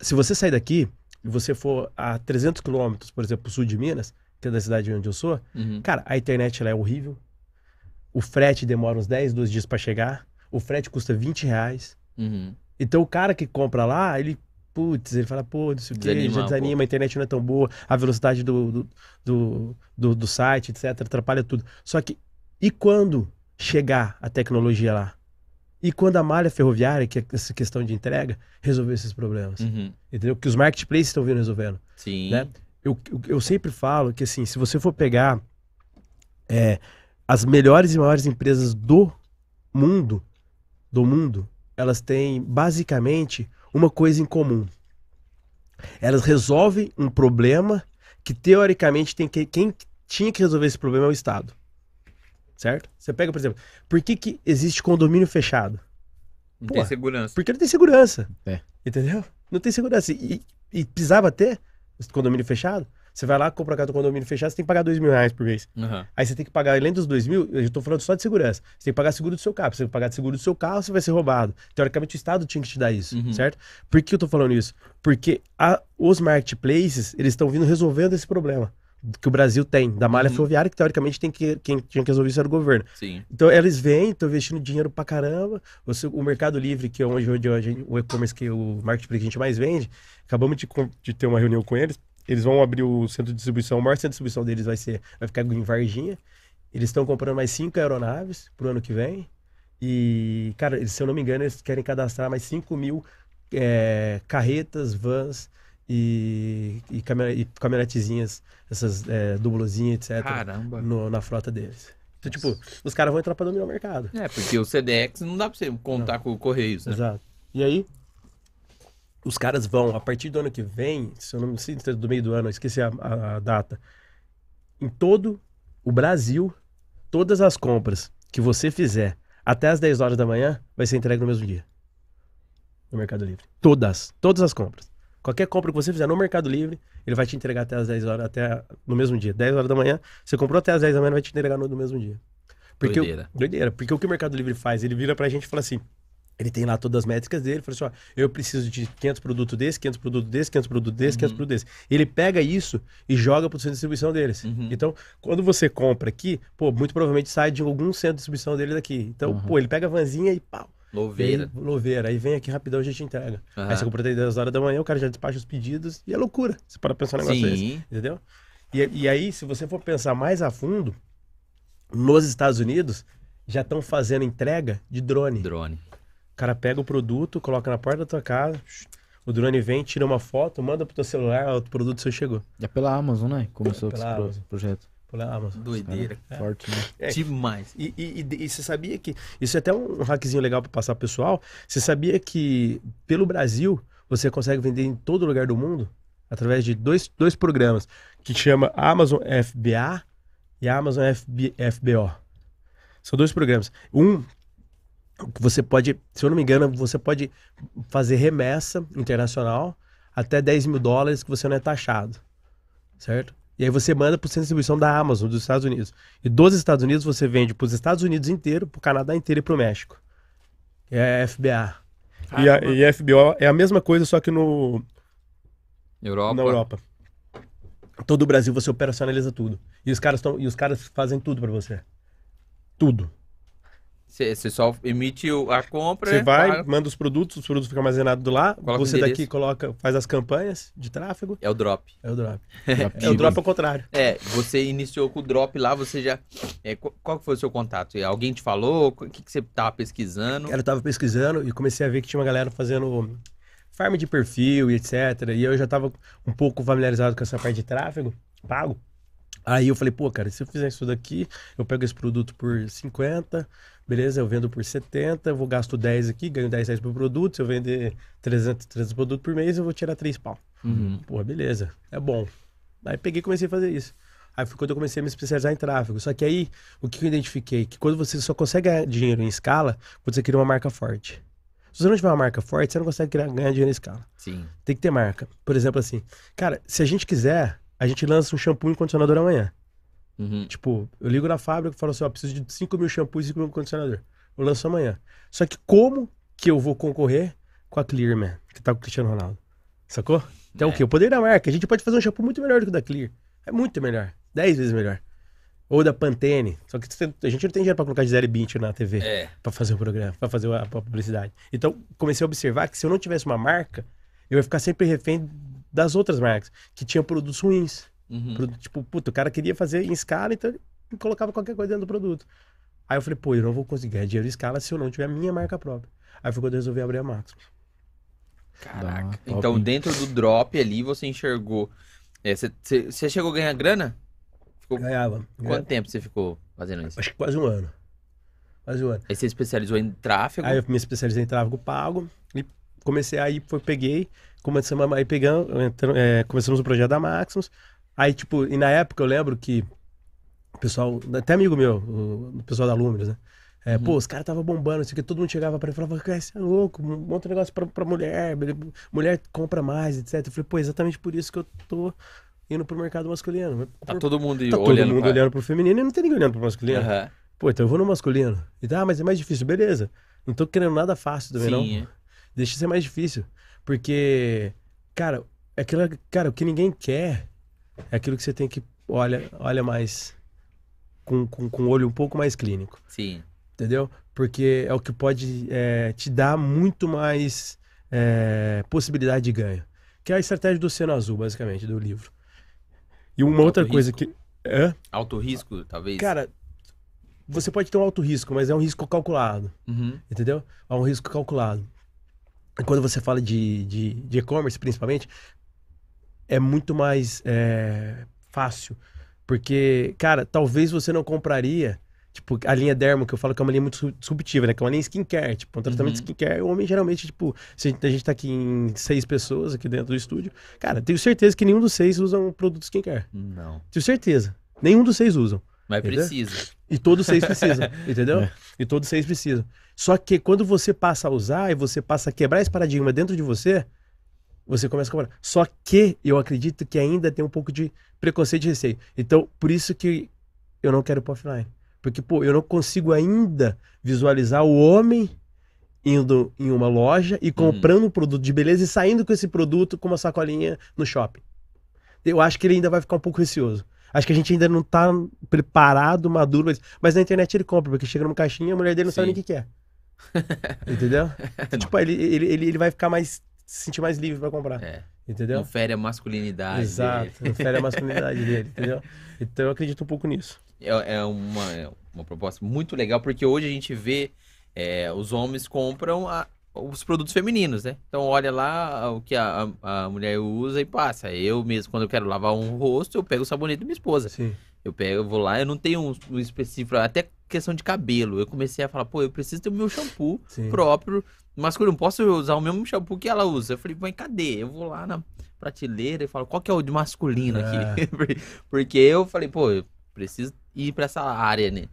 Se você sair daqui e você for a 300 quilômetros, por exemplo, sul de Minas, que é da cidade onde eu sou, cara, a internet lá é horrível, o frete demora uns 10, 12 dias para chegar, o frete custa 20 reais. Então o cara que compra lá, ele fala, pô, não sei o que, já desanima, a internet não é tão boa, a velocidade do site, etc, atrapalha tudo. Só que, e quando chegar a tecnologia lá? E quando a malha ferroviária, que é essa questão de entrega, resolveu esses problemas. Entendeu? Que os marketplaces estão vindo resolvendo. Sim. Né? Eu sempre falo que, assim, se você for pegar as melhores e maiores empresas do mundo, elas têm basicamente uma coisa em comum. Elas resolvem um problema que, teoricamente, quem tinha que resolver esse problema é o Estado. Certo? Você pega, por exemplo, por que existe condomínio fechado? Não tem segurança. Porque não tem segurança. É. Entendeu? Não tem segurança. E precisava ter condomínio fechado. Você vai lá, compra a casa do condomínio fechado, você tem que pagar R$2.000 por mês. Uhum. Aí você tem que pagar, além dos R$2.000, eu estou falando só de segurança. Você tem que pagar seguro do seu carro. Se você pagar seguro do seu carro, você vai ser roubado. Teoricamente, o Estado tinha que te dar isso, certo? Por que eu estou falando isso? Porque os marketplaces, eles estão vindo resolvendo esse problema que o Brasil tem, da malha ferroviária, que teoricamente tem que, quem tinha que resolver isso era o governo. Sim. Então eles vêm, estão investindo dinheiro pra caramba. O Mercado Livre, que é onde o e-commerce, que é o marketplace que a gente mais vende, acabamos de ter uma reunião com eles. Eles vão abrir o centro de distribuição, o maior centro de distribuição deles vai ficar em Varginha. Eles estão comprando mais 5 aeronaves pro ano que vem. E, cara, se eu não me engano, eles querem cadastrar mais 5.000 carretas, vans e caminhonetezinhas, essas dublozinhas, etc. Caramba. Na frota deles. Então, tipo, os caras vão entrar pra dominar o mercado. É, porque o CDX não dá pra você contar com o Correios, né? Exato. E aí, os caras vão, a partir do ano que vem, se eu não me engano, do meio do ano, eu esqueci a data, em todo o Brasil, todas as compras que você fizer até as 10 horas da manhã, vai ser entregue no mesmo dia. No Mercado Livre. Todas as compras. Qualquer compra que você fizer no Mercado Livre, ele vai te entregar até as 10 horas, no mesmo dia. 10 horas da manhã, você comprou até as 10 da manhã, vai te entregar no mesmo dia. Porque doideira. Porque o que o Mercado Livre faz? Ele vira pra gente e fala assim, ele tem lá todas as métricas dele, fala assim, ó, eu preciso de 500 produtos desse, 500 produtos desse, 500 produtos desse, 500 produtos desse. Ele pega isso e joga pro centro de distribuição deles. Então, quando você compra aqui, pô, muito provavelmente sai de algum centro de distribuição dele daqui. Então, pô, ele pega a vanzinha e pau. Louveira. Aí vem aqui rapidão e a gente entrega. Aí você compra até 10 horas da manhã, o cara já despacha os pedidos e é loucura. Você para pensar no negócio desse, entendeu? E aí, se você for pensar mais a fundo, nos Estados Unidos já estão fazendo entrega de drone. O cara pega o produto, coloca na porta da tua casa, o drone vem, tira uma foto, manda pro teu celular, o produto seu chegou. É pela Amazon, né? Começou esse projeto. Doideira. Forte, né? Demais. E você sabia que... Isso é até um hackzinho legal para passar pro pessoal. Você sabia que pelo Brasil você consegue vender em todo lugar do mundo através de dois programas que chama Amazon FBA e Amazon FBO. São dois programas. Um, você pode, se eu não me engano, você pode fazer remessa internacional até $10.000 que você não é taxado. Certo? E aí você manda para o centro de distribuição da Amazon, dos Estados Unidos. E dos Estados Unidos você vende para os Estados Unidos inteiro, para o Canadá inteiro e para o México. É a FBA. E a FBO é a mesma coisa, só que na Europa. Todo o Brasil você operacionaliza tudo. E os caras fazem tudo para você. Tudo. Você só emite a compra... Você vai, manda os produtos ficam armazenados lá, coloca você daqui faz as campanhas de tráfego... É o drop. É o drop ao contrário. É, você iniciou com o drop lá, você já... Qual foi o seu contato? Alguém te falou? O que você estava pesquisando? Eu estava pesquisando e comecei a ver que tinha uma galera fazendo farm de perfil e etc. E eu já estava um pouco familiarizado com essa parte de tráfego pago. Aí eu falei, pô, cara, se eu fizer isso daqui, eu pego esse produto por 50, beleza, eu vendo por 70, eu gasto 10 aqui, ganho R$10 por produto, se eu vender 300 produtos por mês, eu vou tirar 3 pau. Pô, beleza, é bom. Aí peguei e comecei a fazer isso. Aí foi quando eu comecei a me especializar em tráfego. Só que aí, o que eu identifiquei? Que quando você só consegue ganhar dinheiro em escala, quando você cria uma marca forte. Se você não tiver uma marca forte, você não consegue ganhar dinheiro em escala. Sim. Tem que ter marca. Por exemplo, assim, cara, se a gente quiser... A gente lança um shampoo e um condicionador amanhã. Tipo, eu ligo na fábrica e falo assim, ó, preciso de 5.000 shampoos e 5.000 condicionador. Eu lanço amanhã. Só que como que eu vou concorrer com a Clear, man? Que tá com o Cristiano Ronaldo. Sacou? Então o quê? O poder da marca. A gente pode fazer um shampoo muito melhor do que o da Clear. É muito melhor. 10 vezes melhor. Ou da Pantene. Só que a gente não tem dinheiro pra colocar de 0,20 na TV. É. Pra fazer um programa, pra fazer a publicidade. Então, comecei a observar que se eu não tivesse uma marca, eu ia ficar sempre refém... das outras marcas, que tinham produtos ruins. Tipo, puta, o cara queria fazer em escala, então ele colocava qualquer coisa dentro do produto. Aí eu falei, pô, eu não vou conseguir ganhar dinheiro em escala se eu não tiver a minha marca própria. Aí foi quando eu resolvi abrir a Maximus. Caraca. Então, dentro do drop ali, você enxergou... Você chegou a ganhar grana? Ganhava. Quanto tempo você ficou fazendo isso? Acho que quase um ano. Aí você especializou em tráfego? Aí eu me especializei em tráfego pago e comecei aí, peguei... Começamos o projeto da Maximus. Aí, tipo, e na época eu lembro que o pessoal, até amigo meu, o pessoal da Luminos, né? Pô, os caras estavam bombando, assim, que todo mundo chegava pra mim e falava, cara, você é louco, monta um negócio pra mulher, mulher compra mais, etc. Eu falei, pô, exatamente por isso que eu tô indo pro mercado masculino. Tá todo mundo olhando. Tá todo mundo olhando pro feminino e não tem ninguém olhando pro masculino. Uhum. Pô, então eu vou no masculino. E tá, mas é mais difícil, beleza. Não tô querendo nada fácil também, sim, não. É. Deixa ser mais difícil. Porque, cara, aquilo, cara, o que ninguém quer é aquilo que você tem que olha mais com o olho um pouco mais clínico. Sim. Entendeu? Porque é o que pode te dar muito mais possibilidade de ganho. Que é a estratégia do Oceano Azul, basicamente, do livro. E uma alto outra risco. Coisa que... Hã? Alto risco, talvez? Cara, você pode ter um alto risco, mas é um risco calculado. Uhum. Entendeu? É um risco calculado. Quando você fala de e-commerce, principalmente, é muito mais fácil. Porque, cara, talvez você não compraria... Tipo, a linha Dermo, que eu falo que é uma linha muito disruptiva, né? Que é uma linha skincare, tipo, um tratamento skincare. O homem, geralmente, tipo, se a gente tá aqui em 6 pessoas aqui dentro do estúdio, cara, tenho certeza que nenhum dos 6 usa um produto skincare. Não. Tenho certeza. Nenhum dos 6 usam. Mas entendeu? Precisa. E todos 6 precisam, entendeu? É. E todos 6 precisam. Só que quando você passa a usar e você passa a quebrar esse paradigma dentro de você, você começa a comprar. Só que eu acredito que ainda tem um pouco de preconceito e receio. Então, por isso que eu não quero ir pro offline. Porque, pô, eu não consigo ainda visualizar o homem indo em uma loja e comprando um produto de beleza e saindo com esse produto com uma sacolinha no shopping. Eu acho que ele ainda vai ficar um pouco receoso. Acho que a gente ainda não tá preparado, maduro. Mas na internet ele compra, porque chega numa caixinha e a mulher dele não sabe nem o que é. Entendeu? Então, tipo, ele vai ficar mais... se sentir mais livre pra comprar. É. Entendeu? Não fere a masculinidade. Exato, não fere a masculinidade dele, entendeu? Então eu acredito um pouco nisso. É uma proposta muito legal, porque hoje a gente vê os homens compram os produtos femininos, né? Então olha lá o que a mulher usa e passa. Eu mesmo, quando eu quero lavar um rosto, eu pego o sabonete da minha esposa. Sim. Eu vou lá, eu não tenho um específico, até questão de cabelo. Eu comecei a falar, pô, eu preciso ter o meu shampoo próprio masculino. Não posso usar o mesmo shampoo que ela usa. Eu falei, mas cadê? Eu vou lá na prateleira e falo, qual que é o de masculino aqui? Porque eu falei, pô, eu preciso ir pra essa área, né?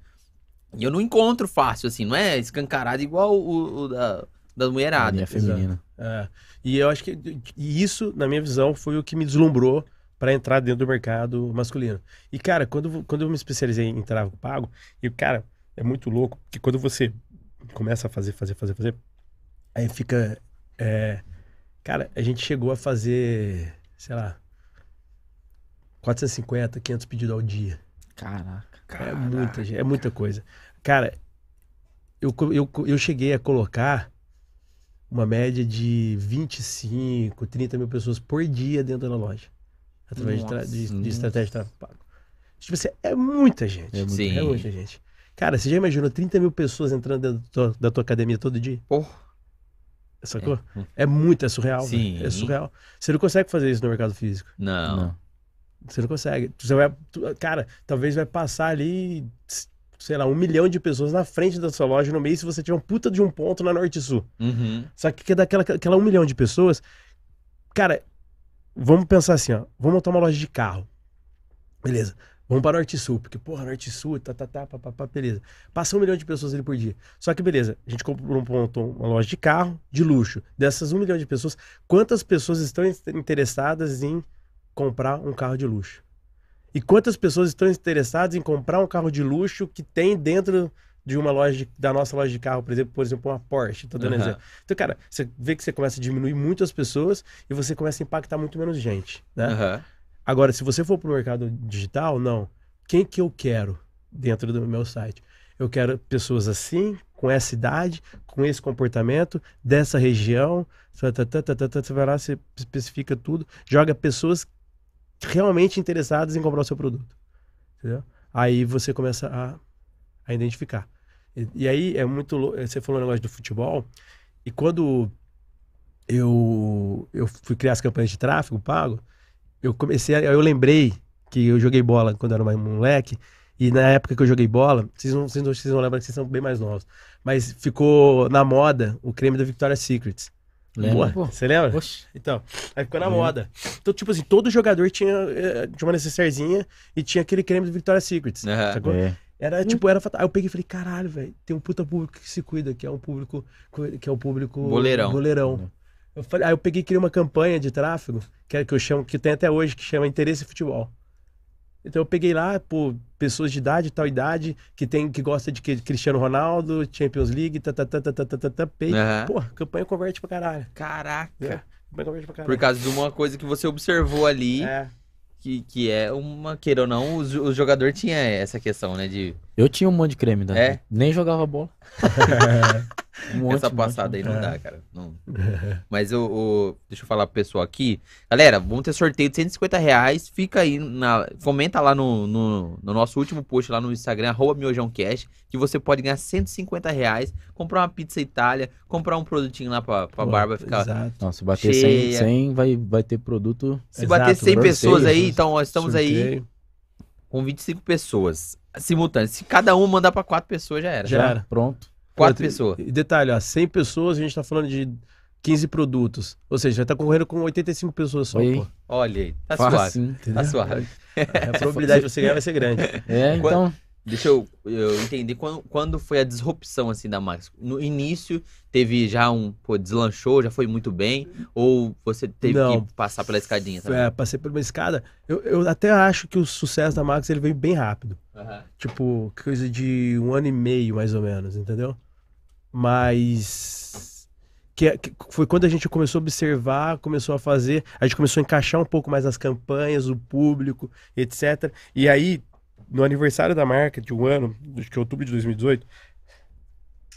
E eu não encontro fácil, assim, não é escancarado igual o da mulherada. A feminina. É. E eu acho que isso, na minha visão, foi o que me deslumbrou para entrar dentro do mercado masculino. E, cara, quando eu me especializei em tráfego pago, e, cara, é muito louco, porque quando você começa a fazer, aí fica... Cara, a gente chegou a fazer, sei lá, 450, 500 pedidos ao dia. Caraca. É muita coisa. Cara, eu cheguei a colocar uma média de 25, 30 mil pessoas por dia dentro da loja. Através de estratégia de tráfego pago. Tipo assim, é muita gente. É muita gente. Cara, você já imaginou 30 mil pessoas entrando dentro da tua academia todo dia? Porra. Sacou? É muito, é surreal. Sim. Né? É surreal. Você não consegue fazer isso no mercado físico. Não. Você não consegue. Você vai, cara, talvez vai passar ali, sei lá, 1 milhão de pessoas na frente da sua loja no mês se você tiver um puta de um ponto na Norte Sul. Uhum. Só que daquela 1 milhão de pessoas, cara... Vamos pensar assim, ó. Vamos montar uma loja de carro. Beleza. Vamos para Norte Sul, porque, porra, Norte Sul, tá, beleza. Passa 1 milhão de pessoas ali por dia. Só que, beleza, a gente montou uma loja de carro, de luxo. Dessas 1 milhão de pessoas, quantas pessoas estão interessadas em comprar um carro de luxo? E quantas pessoas estão interessadas em comprar um carro de luxo que tem dentro de uma loja, da nossa loja de carro, por exemplo, uma Porsche, tô dando exemplo. Então, cara, você vê que você começa a diminuir muito as pessoas e você começa a impactar muito menos gente, né? Agora, se você for pro mercado digital, não. Quem que eu quero dentro do meu site? Eu quero pessoas assim, com essa idade, com esse comportamento, dessa região, você vai lá, você especifica tudo, joga pessoas realmente interessadas em comprar o seu produto, entendeu? Aí você começa a identificar. E aí é muito louco. Você falou um negócio do futebol, e quando eu fui criar as campanhas de tráfego pago, eu lembrei que eu joguei bola quando eu era um moleque, e na época que eu joguei bola, vocês não lembram, que vocês são bem mais novos, mas ficou na moda o creme da Victoria's Secrets. Lembra? Você lembra? Oxi. Então, aí ficou na moda. Então, tipo assim, todo jogador tinha uma necessairezinha e tinha aquele creme do Victoria's Secrets. Sacou? Era tipo, era fatal. Aí eu peguei e falei, caralho, velho, tem um puta público que se cuida, que é um público... Que é o público... Boleirão. Boleirão. Eu falei, aí eu peguei e criei uma campanha de tráfego, que é que eu chamo, que tem até hoje, que chama Interesse em Futebol. Então eu peguei lá, pô, pessoas de idade, tal idade, que tem, que gosta de Cristiano Ronaldo, Champions League, pô, campanha converte pra caralho. Caraca. É, campanha converte pra caralho. Por causa de uma coisa que você observou ali, que é uma, queira ou não, o jogador tinha essa questão, né, de... Eu tinha um monte de creme, né? Nem jogava bola. Essa passada aí não dá, cara. Não. Mas deixa eu falar pro pessoal aqui. Galera, vamos ter sorteio de R$150. Fica aí, comenta lá no nosso último post lá no Instagram, @MiojãoCast, que você pode ganhar R$150, comprar uma pizza Itália, comprar um produtinho lá pra barba ficar. Exato. Não, se bater 100 vai ter produto. Se bater 100 pessoas aí, então ó, estamos aí com 25 pessoas simultâneas. Se cada um mandar pra 4 pessoas, já era. Já era, pronto. 4 pessoas. E detalhe, ó, 100 pessoas, a gente tá falando de 15 produtos. Ou seja, já tá concorrendo com 85 pessoas só, pô. Olha aí, tá suave. Assim, tá suave. A probabilidade de você ganhar vai ser grande. É, então... Deixa eu entender quando foi a disrupção assim da Max. No início teve já deslanchou, já foi muito bem, ou você teve que passar pela escadinha também? É, passei por uma escada. Eu até acho que o sucesso da Max, ele veio bem rápido. Uhum. Tipo, coisa de 1 ano e meio mais ou menos, entendeu? Mas que foi quando a gente começou a observar, começou a fazer, a gente começou a encaixar um pouco mais as campanhas, o público, etc. E aí, no aniversário da marca, de 1 ano, acho que outubro de 2018,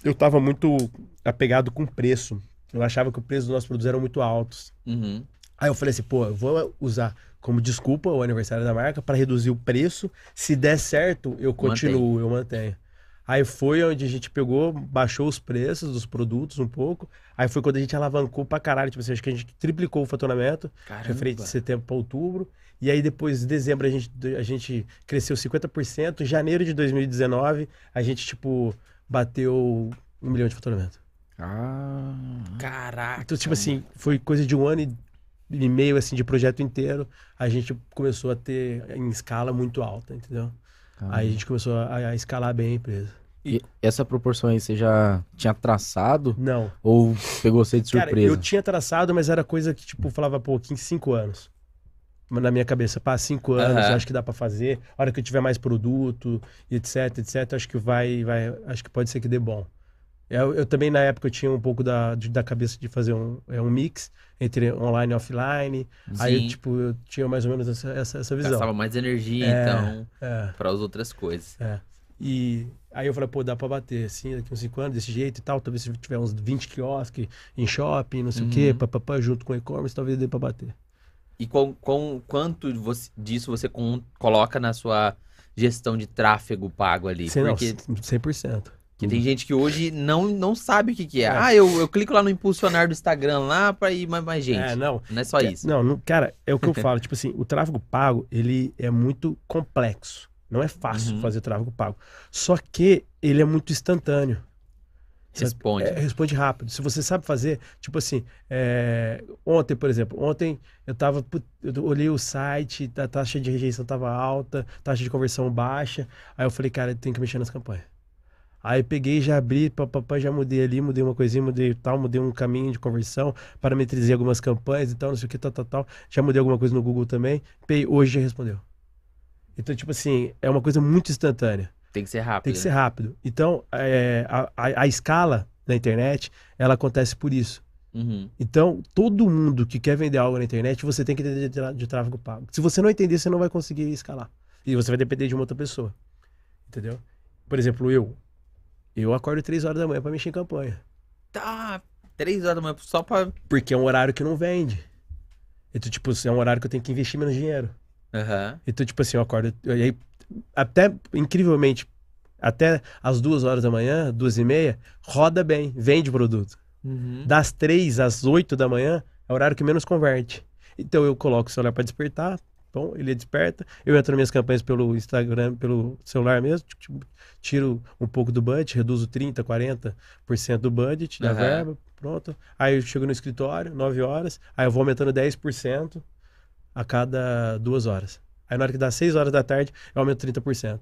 eu tava muito apegado com o preço. Eu achava que o preço dos nossos produtos eram muito altos. Uhum. Aí eu falei assim, pô, eu vou usar como desculpa o aniversário da marca para reduzir o preço. Se der certo, eu continuo, eu mantenho. Aí foi onde a gente pegou, baixou os preços dos produtos um pouco. Aí foi quando a gente alavancou pra caralho. Tipo assim, acho que a gente triplicou o faturamento. Caramba. Referente de setembro pra outubro. E aí depois, em dezembro, a gente cresceu 50%. Em janeiro de 2019, a gente, tipo, bateu 1 milhão de faturamento. Ah, caraca! Então, tipo assim, foi coisa de 1 ano e meio, assim, de projeto inteiro. A gente começou a ter em escala muito alta, entendeu? Caramba. Aí a gente começou a escalar bem a empresa. E essa proporção aí você já tinha traçado? Não. Ou pegou você de surpresa? Cara, eu tinha traçado, mas era coisa que, tipo, falava, pô, aqui em 5 anos. Na minha cabeça, pá, 5 anos, acho que dá pra fazer. A hora que eu tiver mais produto, etc, etc, acho que acho que pode ser que dê bom. Eu também, na época, eu tinha um pouco da cabeça de fazer um mix entre online e offline. Sim. Aí, tipo, eu tinha mais ou menos essa visão. Gastava mais energia, então, para as outras coisas. É. E aí eu falei, pô, dá pra bater, assim, daqui uns 5 anos, desse jeito e tal. Talvez se tiver uns 20 quiosques em shopping, não sei o quê, papapá, junto com e-commerce, talvez dê pra bater. E quanto disso você coloca na sua gestão de tráfego pago ali? Porque... 100%. Que tem gente que hoje não sabe o que é. Ah, eu clico lá no impulsionar do Instagram lá pra ir mais gente. É, não. Não é só isso. Não, cara, é o que eu falo. Tipo assim, o tráfego pago, ele é muito complexo. Não é fácil fazer tráfego pago. Só que ele é muito instantâneo. Responde. Responde rápido. Se você sabe fazer, tipo assim, ontem, por exemplo, eu olhei o site, a taxa de rejeição tava alta, taxa de conversão baixa, aí eu falei, cara, tem que mexer nas campanhas. Aí peguei, já abri, papai, já mudei ali, mudei uma coisinha, mudei tal, mudei um caminho de conversão, parametrizei algumas campanhas e tal, não sei o que, tal, já mudei alguma coisa no Google também, hoje já respondeu. Então, tipo assim, é uma coisa muito instantânea. Tem que ser rápido. Tem que ser rápido. Então, a escala na internet, ela acontece por isso. Uhum. Então, todo mundo que quer vender algo na internet, você tem que entender de tráfego pago. Se você não entender, você não vai conseguir escalar. E você vai depender de uma outra pessoa. Entendeu? Por exemplo, eu acordo 3 horas da manhã pra mexer em campanha. Tá, 3 horas da manhã só pra... Porque é um horário que não vende. Então, tipo, é um horário que eu tenho que investir menos dinheiro. Uhum. Então, tipo assim, eu acordo... E aí, até, incrivelmente, até as 2 horas da manhã, 2h30, roda bem, vende produto. Uhum. Das 3 às 8 da manhã, é o horário que menos converte. Então eu coloco o celular para despertar, bom, ele desperta, eu entro nas minhas campanhas pelo Instagram, pelo celular mesmo, tiro um pouco do budget, reduzo 30%, 40% do budget, da verba, pronto. Aí eu chego no escritório, 9 horas, aí eu vou aumentando 10% a cada 2 horas. Aí na hora que dá 6 horas da tarde, eu aumento 30%.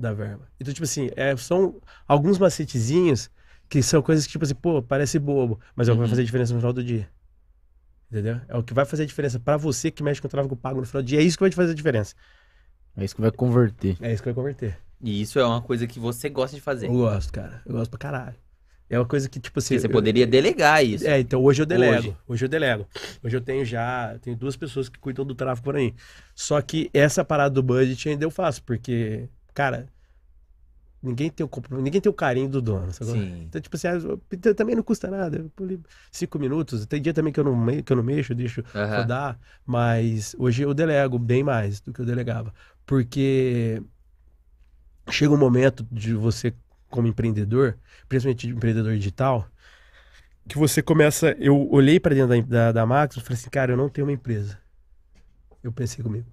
da verba. Então, tipo assim, são alguns macetezinhos que são coisas que, tipo assim, pô, parece bobo, mas é o que vai fazer a diferença no final do dia. Entendeu? É o que vai fazer a diferença pra você que mexe com o tráfego pago no final do dia. É isso que vai te fazer a diferença. É isso que vai converter. É isso que vai converter. E isso é uma coisa que você gosta de fazer. Eu gosto, cara. Eu gosto pra caralho. É uma coisa que, tipo assim... Você poderia delegar isso. É, então hoje eu delego. Hoje eu delego. Hoje eu tenho duas pessoas que cuidam do tráfego por aí. Só que essa parada do budget ainda eu faço, porque, cara... Ninguém tem o carinho do dono, sabe? Sim. Então, tipo assim, também não custa nada. 5 minutos. Tem dia também que eu não mexo, eu deixo rodar. Mas hoje eu delego bem mais do que eu delegava. Porque chega um momento de você, como empreendedor, principalmente empreendedor digital, que você começa... Eu olhei pra dentro da Maximus e falei assim, cara, eu não tenho uma empresa. Eu pensei comigo.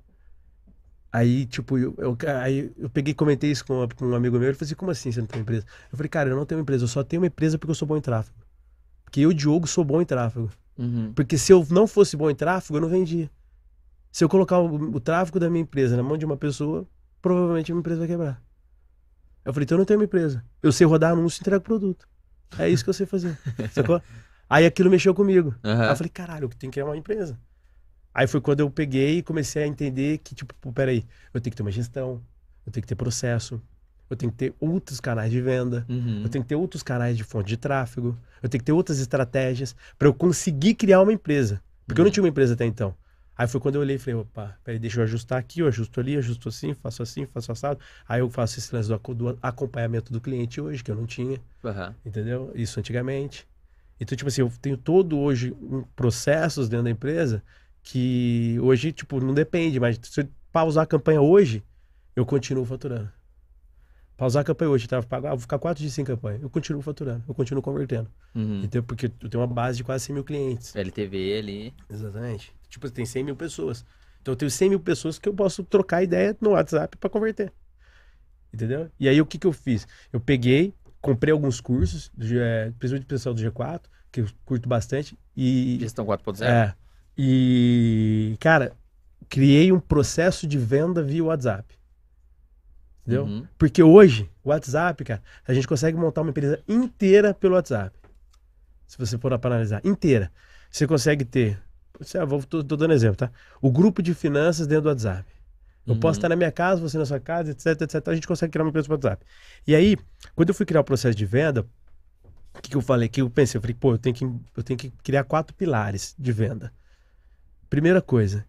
Aí, tipo, eu peguei e comentei isso com um amigo meu. Ele falou assim, como assim você não tem uma empresa? Eu falei, cara, eu não tenho uma empresa. Eu só tenho uma empresa porque eu sou bom em tráfego. Porque eu, Diogo, sou bom em tráfego. Porque se eu não fosse bom em tráfego, eu não vendia. Se eu colocar o tráfego da minha empresa na mão de uma pessoa, provavelmente a minha empresa vai quebrar. Eu falei, então eu não tenho uma empresa. Eu sei rodar anúncio e entrego produto. É isso que eu sei fazer. Sacou? Aí aquilo mexeu comigo. Aí eu falei, caralho, eu tenho que criar uma empresa. Aí foi quando eu peguei e comecei a entender que, tipo, pô, peraí, eu tenho que ter uma gestão, eu tenho que ter processo, eu tenho que ter outros canais de venda, eu tenho que ter outros canais de fonte de tráfego, eu tenho que ter outras estratégias para eu conseguir criar uma empresa. Porque eu não tinha uma empresa até então. Aí foi quando eu olhei e falei, opa, peraí, deixa eu ajustar aqui, eu ajusto ali, eu ajusto assim, faço assado. Aí eu faço esse lance do acompanhamento do cliente hoje, que eu não tinha, entendeu? Isso antigamente. Então, tipo assim, eu tenho todo hoje processos dentro da empresa... Que hoje, tipo, não depende, mas se eu pausar a campanha hoje, eu continuo faturando. Pausar a campanha hoje, tá? Vou ficar 4 dias sem campanha. Eu continuo faturando, eu continuo convertendo. Então, porque eu tenho uma base de quase 100 mil clientes. LTV ali. Exatamente. Tipo, tem 100 mil pessoas. Então, eu tenho 100 mil pessoas que eu posso trocar ideia no WhatsApp para converter. Entendeu? E aí, o que eu fiz? Eu peguei, comprei alguns cursos, principalmente do pessoal do G4, que eu curto bastante. E... Gestão 4.0? É. E, cara, criei um processo de venda via WhatsApp. Entendeu? Porque hoje, o WhatsApp, cara, a gente consegue montar uma empresa inteira pelo WhatsApp. Se você for para analisar, inteira. Você consegue ter, tô dando exemplo, tá? O grupo de finanças dentro do WhatsApp. Eu posso estar na minha casa, você na sua casa, etc, etc. A gente consegue criar uma empresa pelo WhatsApp. E aí, quando eu fui criar o processo de venda, o que eu falei? Que eu pensei, eu falei, pô, eu tenho que criar 4 pilares de venda. Primeira coisa,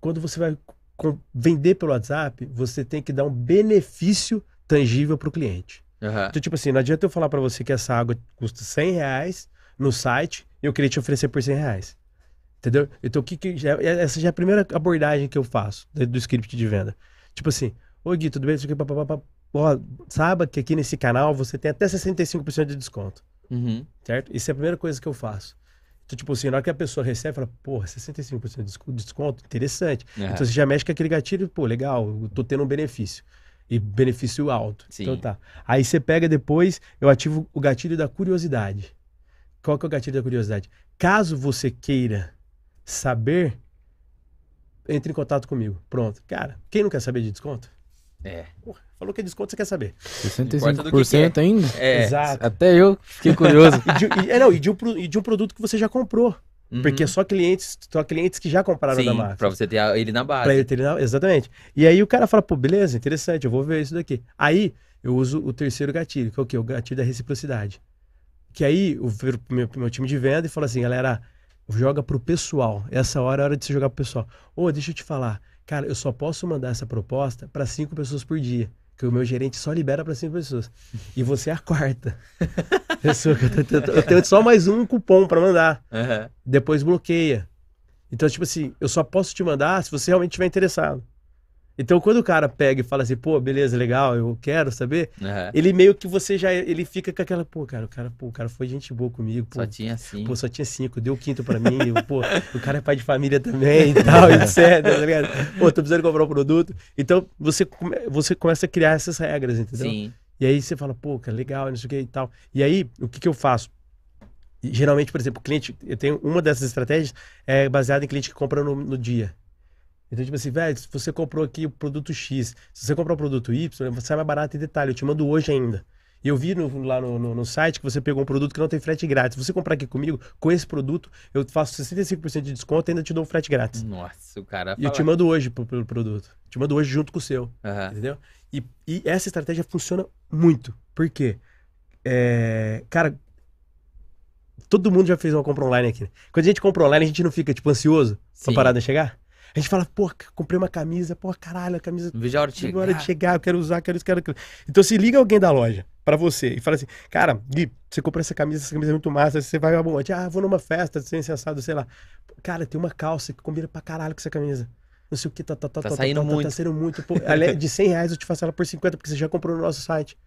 quando você vai vender pelo WhatsApp, você tem que dar um benefício tangível para o cliente. Então, tipo assim, não adianta eu falar para você que essa água custa R$100 no site e eu queria te oferecer por R$100. Entendeu? Então, essa já é a primeira abordagem que eu faço dentro do script de venda. Tipo assim, oi Gui, tudo bem? Ó, saiba que aqui nesse canal você tem até 65% de desconto. Certo? Isso é a primeira coisa que eu faço. Então, tipo assim, na hora que a pessoa recebe, fala, porra, 65% de desconto, interessante. Então, você já mexe com aquele gatilho, pô, legal, eu tô tendo um benefício. E benefício alto. Sim. Então, tá. Aí você pega depois, eu ativo o gatilho da curiosidade. Qual que é o gatilho da curiosidade? Caso você queira saber, entre em contato comigo. Pronto. Cara, quem não quer saber de desconto? É. Porra, falou que é desconto, você quer saber. 65% ainda? É. Exato. Até eu fiquei curioso. E de um produto que você já comprou. Porque é só clientes que já compraram da marca. Pra você ter ele na base. Pra ele ter ele na... Exatamente. E aí o cara fala, pô, beleza, interessante, eu vou ver isso daqui. Aí eu uso o terceiro gatilho, que é o quê? O gatilho da reciprocidade. Que aí eu viro pro meu time de venda e falo assim, galera, joga pro pessoal. Essa hora é a hora de você jogar pro pessoal. Ô, deixa eu te falar. Cara, eu só posso mandar essa proposta para 5 pessoas por dia. Que o meu gerente só libera para 5 pessoas. E você é a quarta. Eu tenho só mais um cupom para mandar. Depois bloqueia. Então, tipo assim, eu só posso te mandar se você realmente estiver interessado. Então, quando o cara pega e fala assim, pô, beleza, legal, eu quero saber, ele meio que ele fica com aquela, pô, cara, o cara foi gente boa comigo, pô, só tinha 5, deu o quinto pra mim, pô, o cara é pai de família também e tal, etc, tá ligado? Pô, tô precisando comprar um produto. Então, você começa a criar essas regras, entendeu? E aí você fala, pô, cara, legal, não sei o que e tal. E aí, o que eu faço? Geralmente, por exemplo, cliente, eu tenho uma dessas estratégias, é baseada em cliente que compra no dia. Então, tipo assim, velho, se você comprou aqui o produto X, se você comprar o produto Y, sai mais barato em detalhe, eu te mando hoje ainda. E eu vi lá no site que você pegou um produto que não tem frete grátis. Se você comprar aqui comigo, com esse produto, eu faço 65% de desconto e ainda te dou um frete grátis. Nossa, o cara... E eu te mando hoje pelo produto. Te mando hoje junto com o seu, entendeu? E essa estratégia funciona muito. Por quê? Cara, todo mundo já fez uma compra online aqui, né? Quando a gente compra online, a gente não fica, tipo, ansioso pra parada chegar? A gente fala, pô, comprei uma camisa, pô, caralho, a camisa... Veja a hora de chegar. Hora de chegar, eu quero usar, quero isso, quero aquilo. Então se liga alguém da loja pra você e fala assim, cara, Gui, você comprou essa camisa é muito massa, você vai aonde? Ah, vou numa festa, sem sensado, sei lá. Cara, tem uma calça que combina pra caralho com essa camisa. Não sei o que, tá saindo muito. Pô, ela é de 100 reais, eu te faço ela por 50, porque você já comprou no nosso site.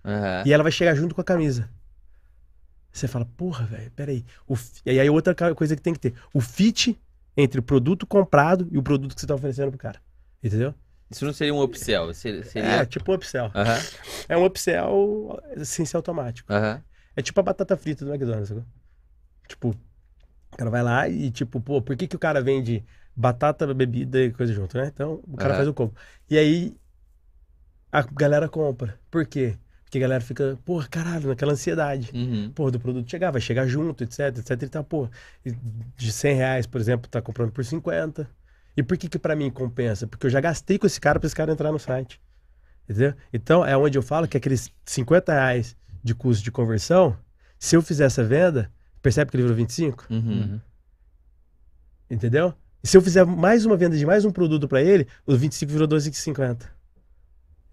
E ela vai chegar junto com a camisa. Você fala, porra, velho, peraí. E aí outra coisa que tem que ter, o fit... entre o produto comprado e o produto que você está oferecendo pro cara. Entendeu? Isso não seria um upsell? Seria... É, tipo um upsell. É um upsell sem ser automático. É tipo a batata frita do McDonald's. Sabe? Tipo, o cara vai lá e tipo, pô, por que o cara vende batata, bebida e coisa junto, né? Então, o cara faz o combo. E aí, a galera compra. Por quê? Porque a galera fica, porra, caralho, naquela ansiedade. Porra, do produto chegar, vai chegar junto, etc, etc. E tá, porra, de 100 reais, por exemplo, tá comprando por 50. E por que pra mim compensa? Porque eu já gastei com esse cara pra esse cara entrar no site. Entendeu? Então, é onde eu falo que aqueles 50 reais de custo de conversão, se eu fizer essa venda, percebe que ele virou 25? Entendeu? E se eu fizer mais uma venda de mais um produto pra ele, os 25 virou 12,50.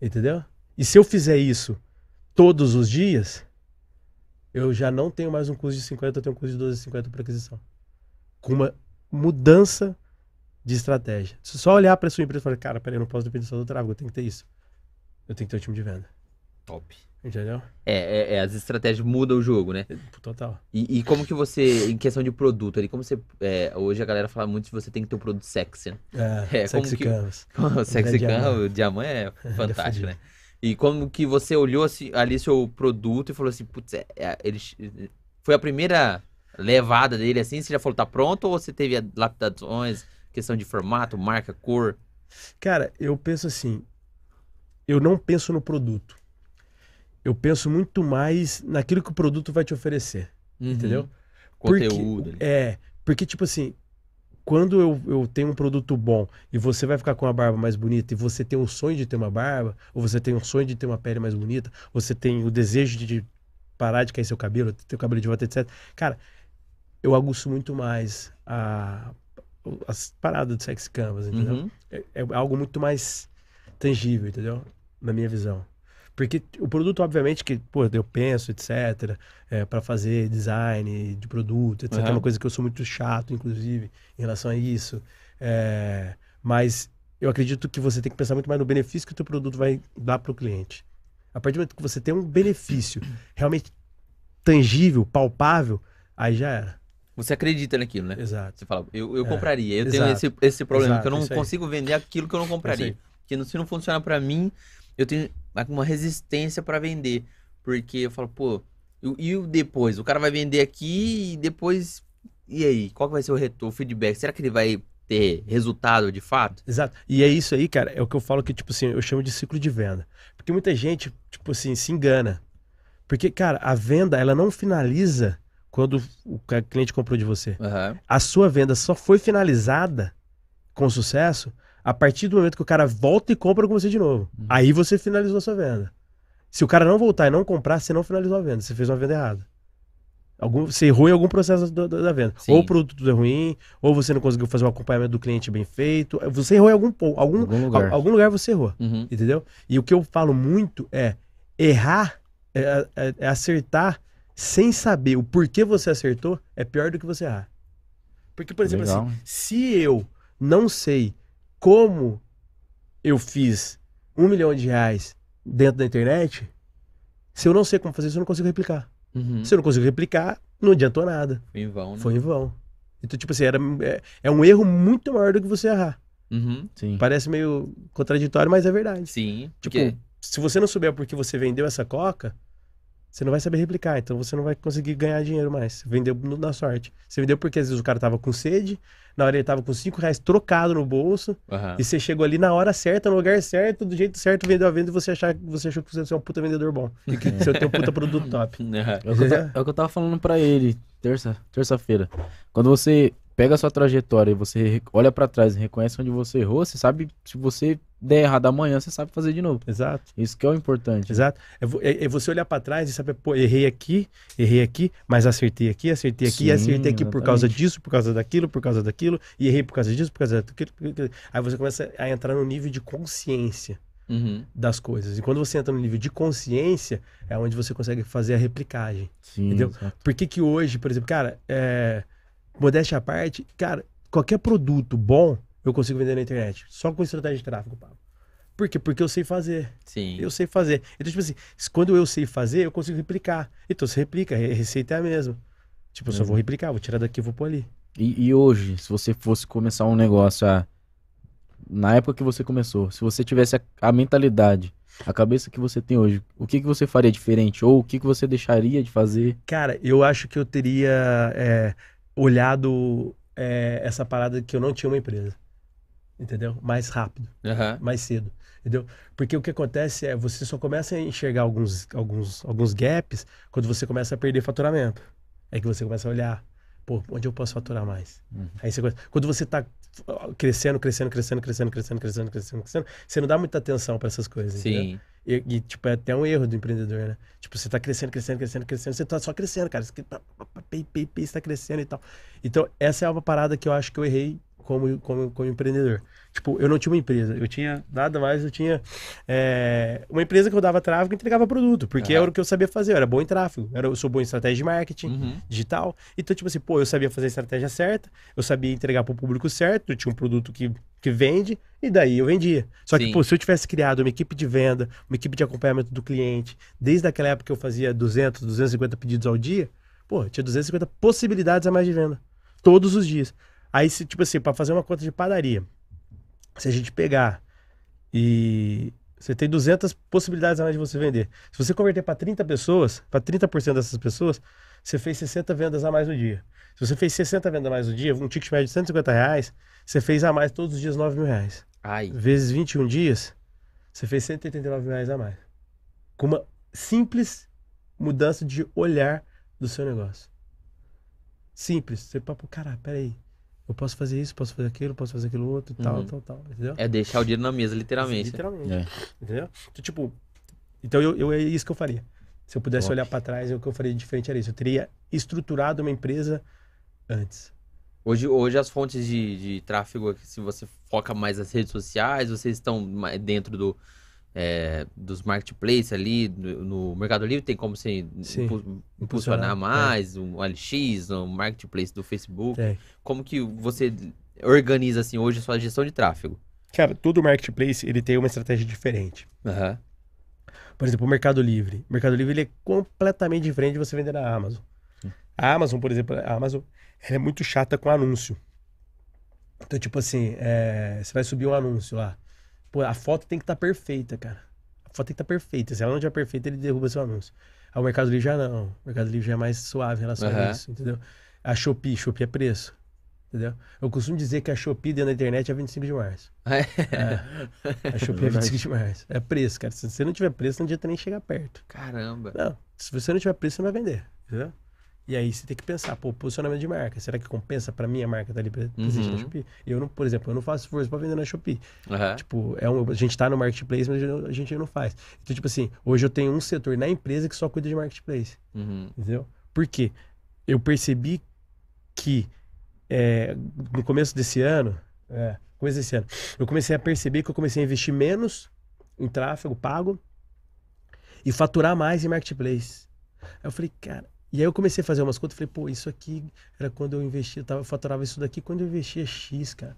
Entendeu? E se eu fizer isso todos os dias, eu já não tenho mais um custo de 50, eu tenho um custo de 12,50 para aquisição. Com uma mudança de estratégia. Se só olhar para sua empresa e falar, cara, peraí, eu não posso depender só do tráfego, eu tenho que ter isso. Eu tenho que ter o time de venda. Top. Entendeu? As estratégias mudam o jogo, né? Total. E como que você, em questão de produto ali, como você, hoje a galera fala muito que você tem que ter um produto sexy, né? Sexy canvas. Sexy canvas, o diamante é fantástico, né? E como que você olhou ali seu produto e falou assim, putz, foi a primeira levada dele assim? Você já falou, tá pronto? Ou você teve lapidações, questão de formato, marca, cor? Cara, eu penso assim, eu não penso no produto. Eu penso muito mais naquilo que o produto vai te oferecer, entendeu? Conteúdo. Porque tipo assim, quando eu tenho um produto bom e você vai ficar com uma barba mais bonita e você tem um sonho de ter uma barba, ou você tem um sonho de ter uma pele mais bonita, ou você tem o desejo de parar de cair seu cabelo, ter o cabelo de volta, etc. Cara, eu aguço muito mais as paradas de sexy canvas, entendeu? É algo muito mais tangível, entendeu? Na minha visão. Porque o produto, obviamente, que, pô, eu penso, etc, pra fazer design de produto, etc, é uma coisa que eu sou muito chato, inclusive, em relação a isso. Mas eu acredito que você tem que pensar muito mais no benefício que o teu produto vai dar pro cliente. A partir do momento que você tem um benefício realmente tangível, palpável, aí já era. Você acredita naquilo, né? Exato. Você fala, eu compraria, eu tenho esse problema, que eu não consigo vender aquilo que eu não compraria. Porque se não funcionar pra mim, eu tenho uma resistência para vender, porque eu falo, pô, e depois? O cara vai vender aqui e depois, e aí? Qual que vai ser o retorno, o feedback? Será que ele vai ter resultado de fato? Exato, e é isso aí, cara, é o que eu falo que, tipo assim, eu chamo de ciclo de venda, porque muita gente, tipo assim, se engana, porque, cara, a venda, ela não finaliza quando o cliente comprou de você. A sua venda só foi finalizada com sucesso a partir do momento que o cara volta e compra com você de novo. Aí você finalizou a sua venda. Se o cara não voltar e não comprar, você não finalizou a venda. Você fez uma venda errada. Você errou em algum processo da venda. Sim. Ou o produto é ruim, ou você não conseguiu fazer um acompanhamento do cliente bem feito. Você errou em algum lugar você errou. Entendeu? E o que eu falo muito é errar, é acertar sem saber o porquê você acertou, é pior do que você errar. Porque, por exemplo, assim, se eu não sei como eu fiz R$1 milhão dentro da internet, se eu não sei como fazer isso, eu não consigo replicar. Se eu não consigo replicar, não adiantou nada. Foi em vão, né? Foi em vão. Então, tipo assim, é um erro muito maior do que você errar. Sim. Parece meio contraditório, mas é verdade. Sim. Tipo, se você não souber por que você vendeu essa coca, Você não vai saber replicar, então você não vai conseguir ganhar dinheiro mais. Você vendeu na sorte. Você vendeu porque às vezes o cara tava com sede, na hora ele tava com R$5 trocado no bolso, e você chegou ali na hora certa, no lugar certo, do jeito certo, vendeu a venda e você achou que você é um puta vendedor bom. E que você tem um puta produto top. É o que eu tava falando pra ele terça-feira. Quando você pega a sua trajetória e você olha pra trás e reconhece onde você errou, você sabe, se você der errado amanhã, você sabe fazer de novo. Exato. Isso que é o importante. Exato. É você olhar pra trás e saber, pô, errei aqui, mas acertei aqui, acertei aqui, sim, acertei aqui, exatamente, por causa disso, por causa daquilo, e errei por causa disso, por causa daquilo. Aí você começa a entrar no nível de consciência das coisas. E quando você entra no nível de consciência, é onde você consegue fazer a replicagem. Sim, entendeu? Exato. Por que que hoje, por exemplo, cara, modéstia à parte, cara, qualquer produto bom eu consigo vender na internet. Só com estratégia de tráfego, Pablo. Por quê? Porque eu sei fazer. Sim. Eu sei fazer. Então, tipo assim, quando eu sei fazer, eu consigo replicar. Então, você replica, a receita é a mesma. Tipo, eu só vou replicar, vou tirar daqui e vou pôr ali. E hoje, se você fosse começar um negócio, na época que você começou, se você tivesse a mentalidade, a cabeça que você tem hoje, o que que você faria diferente? Ou o que que você deixaria de fazer? Cara, eu acho que eu teria... olhado essa parada que eu não tinha uma empresa, entendeu? Mais rápido, mais cedo, entendeu? Porque o que acontece é, você só começa a enxergar alguns gaps quando você começa a perder faturamento. É que você começa a olhar, pô, onde eu posso faturar mais? Aí você começa, quando você tá crescendo, você não dá muita atenção para essas coisas, entendeu? E, tipo, é até um erro do empreendedor, né? Tipo, você tá crescendo, você tá só crescendo, cara. Você tá crescendo e tal. Então, essa é uma parada que eu acho que eu errei como empreendedor. Tipo, eu não tinha uma empresa. Eu tinha nada mais, eu tinha uma empresa que eu dava tráfego e entregava produto. Porque era o que eu sabia fazer, eu era bom em tráfego. Eu sou bom em estratégia de marketing, digital. Então, tipo assim, pô, eu sabia fazer a estratégia certa, eu sabia entregar pro público certo, eu tinha um produto que vende, e daí eu vendia. Só que, pô, se eu tivesse criado uma equipe de venda, uma equipe de acompanhamento do cliente, desde aquela época que eu fazia 200, 250 pedidos ao dia, pô, eu tinha 250 possibilidades a mais de venda, todos os dias. Aí, tipo assim, para fazer uma conta de padaria, se a gente pegar e... Você tem 200 possibilidades a mais de você vender. Se você converter para 30 pessoas, para 30% dessas pessoas, você fez 60 vendas a mais no dia. Se você fez 60 vendas a mais no dia, um ticket médio de R$150, você fez a mais todos os dias R$9.000. Ai. Vezes 21 dias, você fez R$189 a mais. Com uma simples mudança de olhar do seu negócio. Simples. Você fala, caralho, peraí. Eu posso fazer isso, posso fazer aquilo outro, tal, entendeu? É deixar o dinheiro na mesa, literalmente. Literalmente, entendeu? Então, tipo, é isso que eu faria. Se eu pudesse olhar pra trás, o que eu faria diferente era isso. Eu teria estruturado uma empresa antes. Hoje as fontes de tráfego, se você foca mais nas redes sociais, vocês estão dentro dos marketplaces ali, no Mercado Livre, tem como você impulsionar mais, um OLX, um marketplace do Facebook. Como que você organiza, assim, hoje a sua gestão de tráfego? Cara, todo marketplace, ele tem uma estratégia diferente. Por exemplo, o Mercado Livre. O Mercado Livre ele é completamente diferente de você vender na Amazon. A Amazon, por exemplo, ela é muito chata com anúncio. Então, tipo assim, você vai subir um anúncio lá. Pô, a foto tem que estar perfeita, cara. A foto tem que estar perfeita. Se ela não estiver perfeita, ele derruba seu anúncio. Aí o Mercado Livre já não. O Mercado Livre já é mais suave em relação a isso, entendeu? A Shopee é preço. Entendeu? Eu costumo dizer que a Shopee dentro da internet é 25 de março. A Shopee é 25 de março. É preço, cara. Se você não tiver preço, não adianta nem chegar perto. Caramba. Não. Se você não tiver preço, você não vai vender. Entendeu? E aí você tem que pensar, pô, posicionamento de marca. Será que compensa pra minha marca estar ali presente na Shopee? Eu não, por exemplo, eu não faço força pra vender na Shopee. Tipo, a gente tá no marketplace, mas a gente não faz. Então, tipo assim, hoje eu tenho um setor na empresa que só cuida de marketplace. Entendeu? Por quê? Eu percebi que no começo desse ano, eu comecei a perceber que eu comecei a investir menos em tráfego pago e faturar mais em marketplace. Aí eu falei, cara... E aí eu comecei a fazer umas contas e falei, pô, isso aqui era quando eu investia, eu faturava isso daqui, quando eu investia X, cara.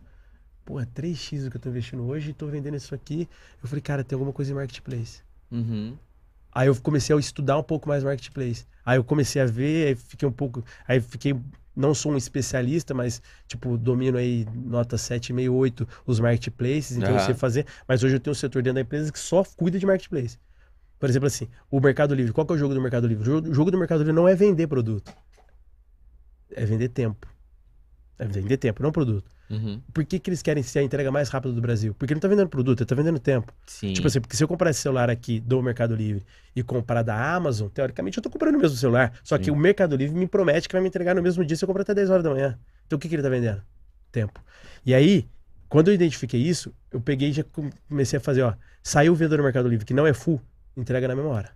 Pô, é 3X o que eu tô investindo hoje e tô vendendo isso aqui. Eu falei, cara, tem alguma coisa em marketplace. Aí eu comecei a estudar um pouco mais marketplace. Aí eu comecei a ver, não sou um especialista, mas, tipo, domino aí nota 7,5, 8, os marketplaces, então eu sei fazer. Mas hoje eu tenho um setor dentro da empresa que só cuida de marketplace. Por exemplo, assim, o Mercado Livre, qual que é o jogo do Mercado Livre? O jogo do Mercado Livre não é vender produto. É vender tempo. É vender tempo, não produto. Uhum. Por que que eles querem ser a entrega mais rápida do Brasil? Porque ele não tá vendendo produto, ele tá vendendo tempo. Sim. Tipo assim, porque se eu comprar esse celular aqui do Mercado Livre e comprar da Amazon, teoricamente eu tô comprando o mesmo celular, só que o Mercado Livre me promete que vai me entregar no mesmo dia se eu comprar até 10 horas da manhã. Então o que que ele tá vendendo? Tempo. E aí, quando eu identifiquei isso, eu peguei e já comecei a fazer, ó, saiu o vendedor do Mercado Livre que não é full, entrega na mesma hora.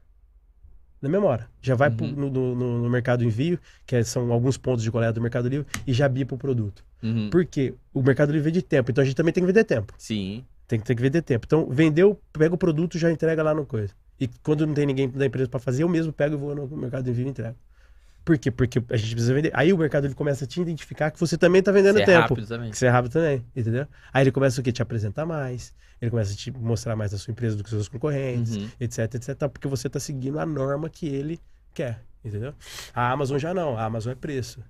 Na mesma hora. Já vai no mercado envio, que são alguns pontos de coleta do Mercado Livre, e já bipa o produto. Uhum. Porque o Mercado Livre vende tempo, então a gente também tem que vender tempo. Sim. Tem que vender tempo. Então, vendeu, pega o produto, já entrega lá no coisa. E quando não tem ninguém da empresa para fazer, eu mesmo pego e vou no mercado envio e entrego. Por quê? Porque a gente precisa vender. Aí o Mercado Livre começa a te identificar que você também tá vendendo tempo. Rápido também. Que você é rápido também, entendeu? Aí ele começa o quê? Te apresentar mais. Ele começa a te mostrar mais da sua empresa do que os seus concorrentes, etc, etc. Porque você tá seguindo a norma que ele quer, entendeu? A Amazon já não. A Amazon é preço.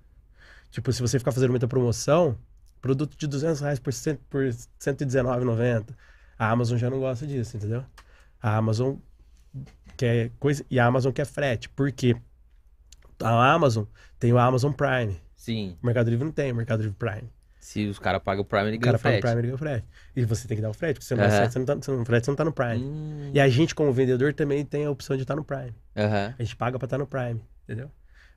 Tipo, se você ficar fazendo muita promoção, produto de R$200 por R$119,90. A Amazon já não gosta disso, entendeu? A Amazon quer coisa e a Amazon quer frete. Por quê? A Amazon tem o Amazon Prime. Sim. O Mercado Livre não tem o Mercado Livre Prime. Se os caras pagam o Prime, ele ganha o frete. O cara paga o Prime, ele ganha o frete. E você tem que dar o frete, porque você não tá no Prime. E a gente, como vendedor, também tem a opção de estar no Prime. A gente paga pra estar no Prime, entendeu?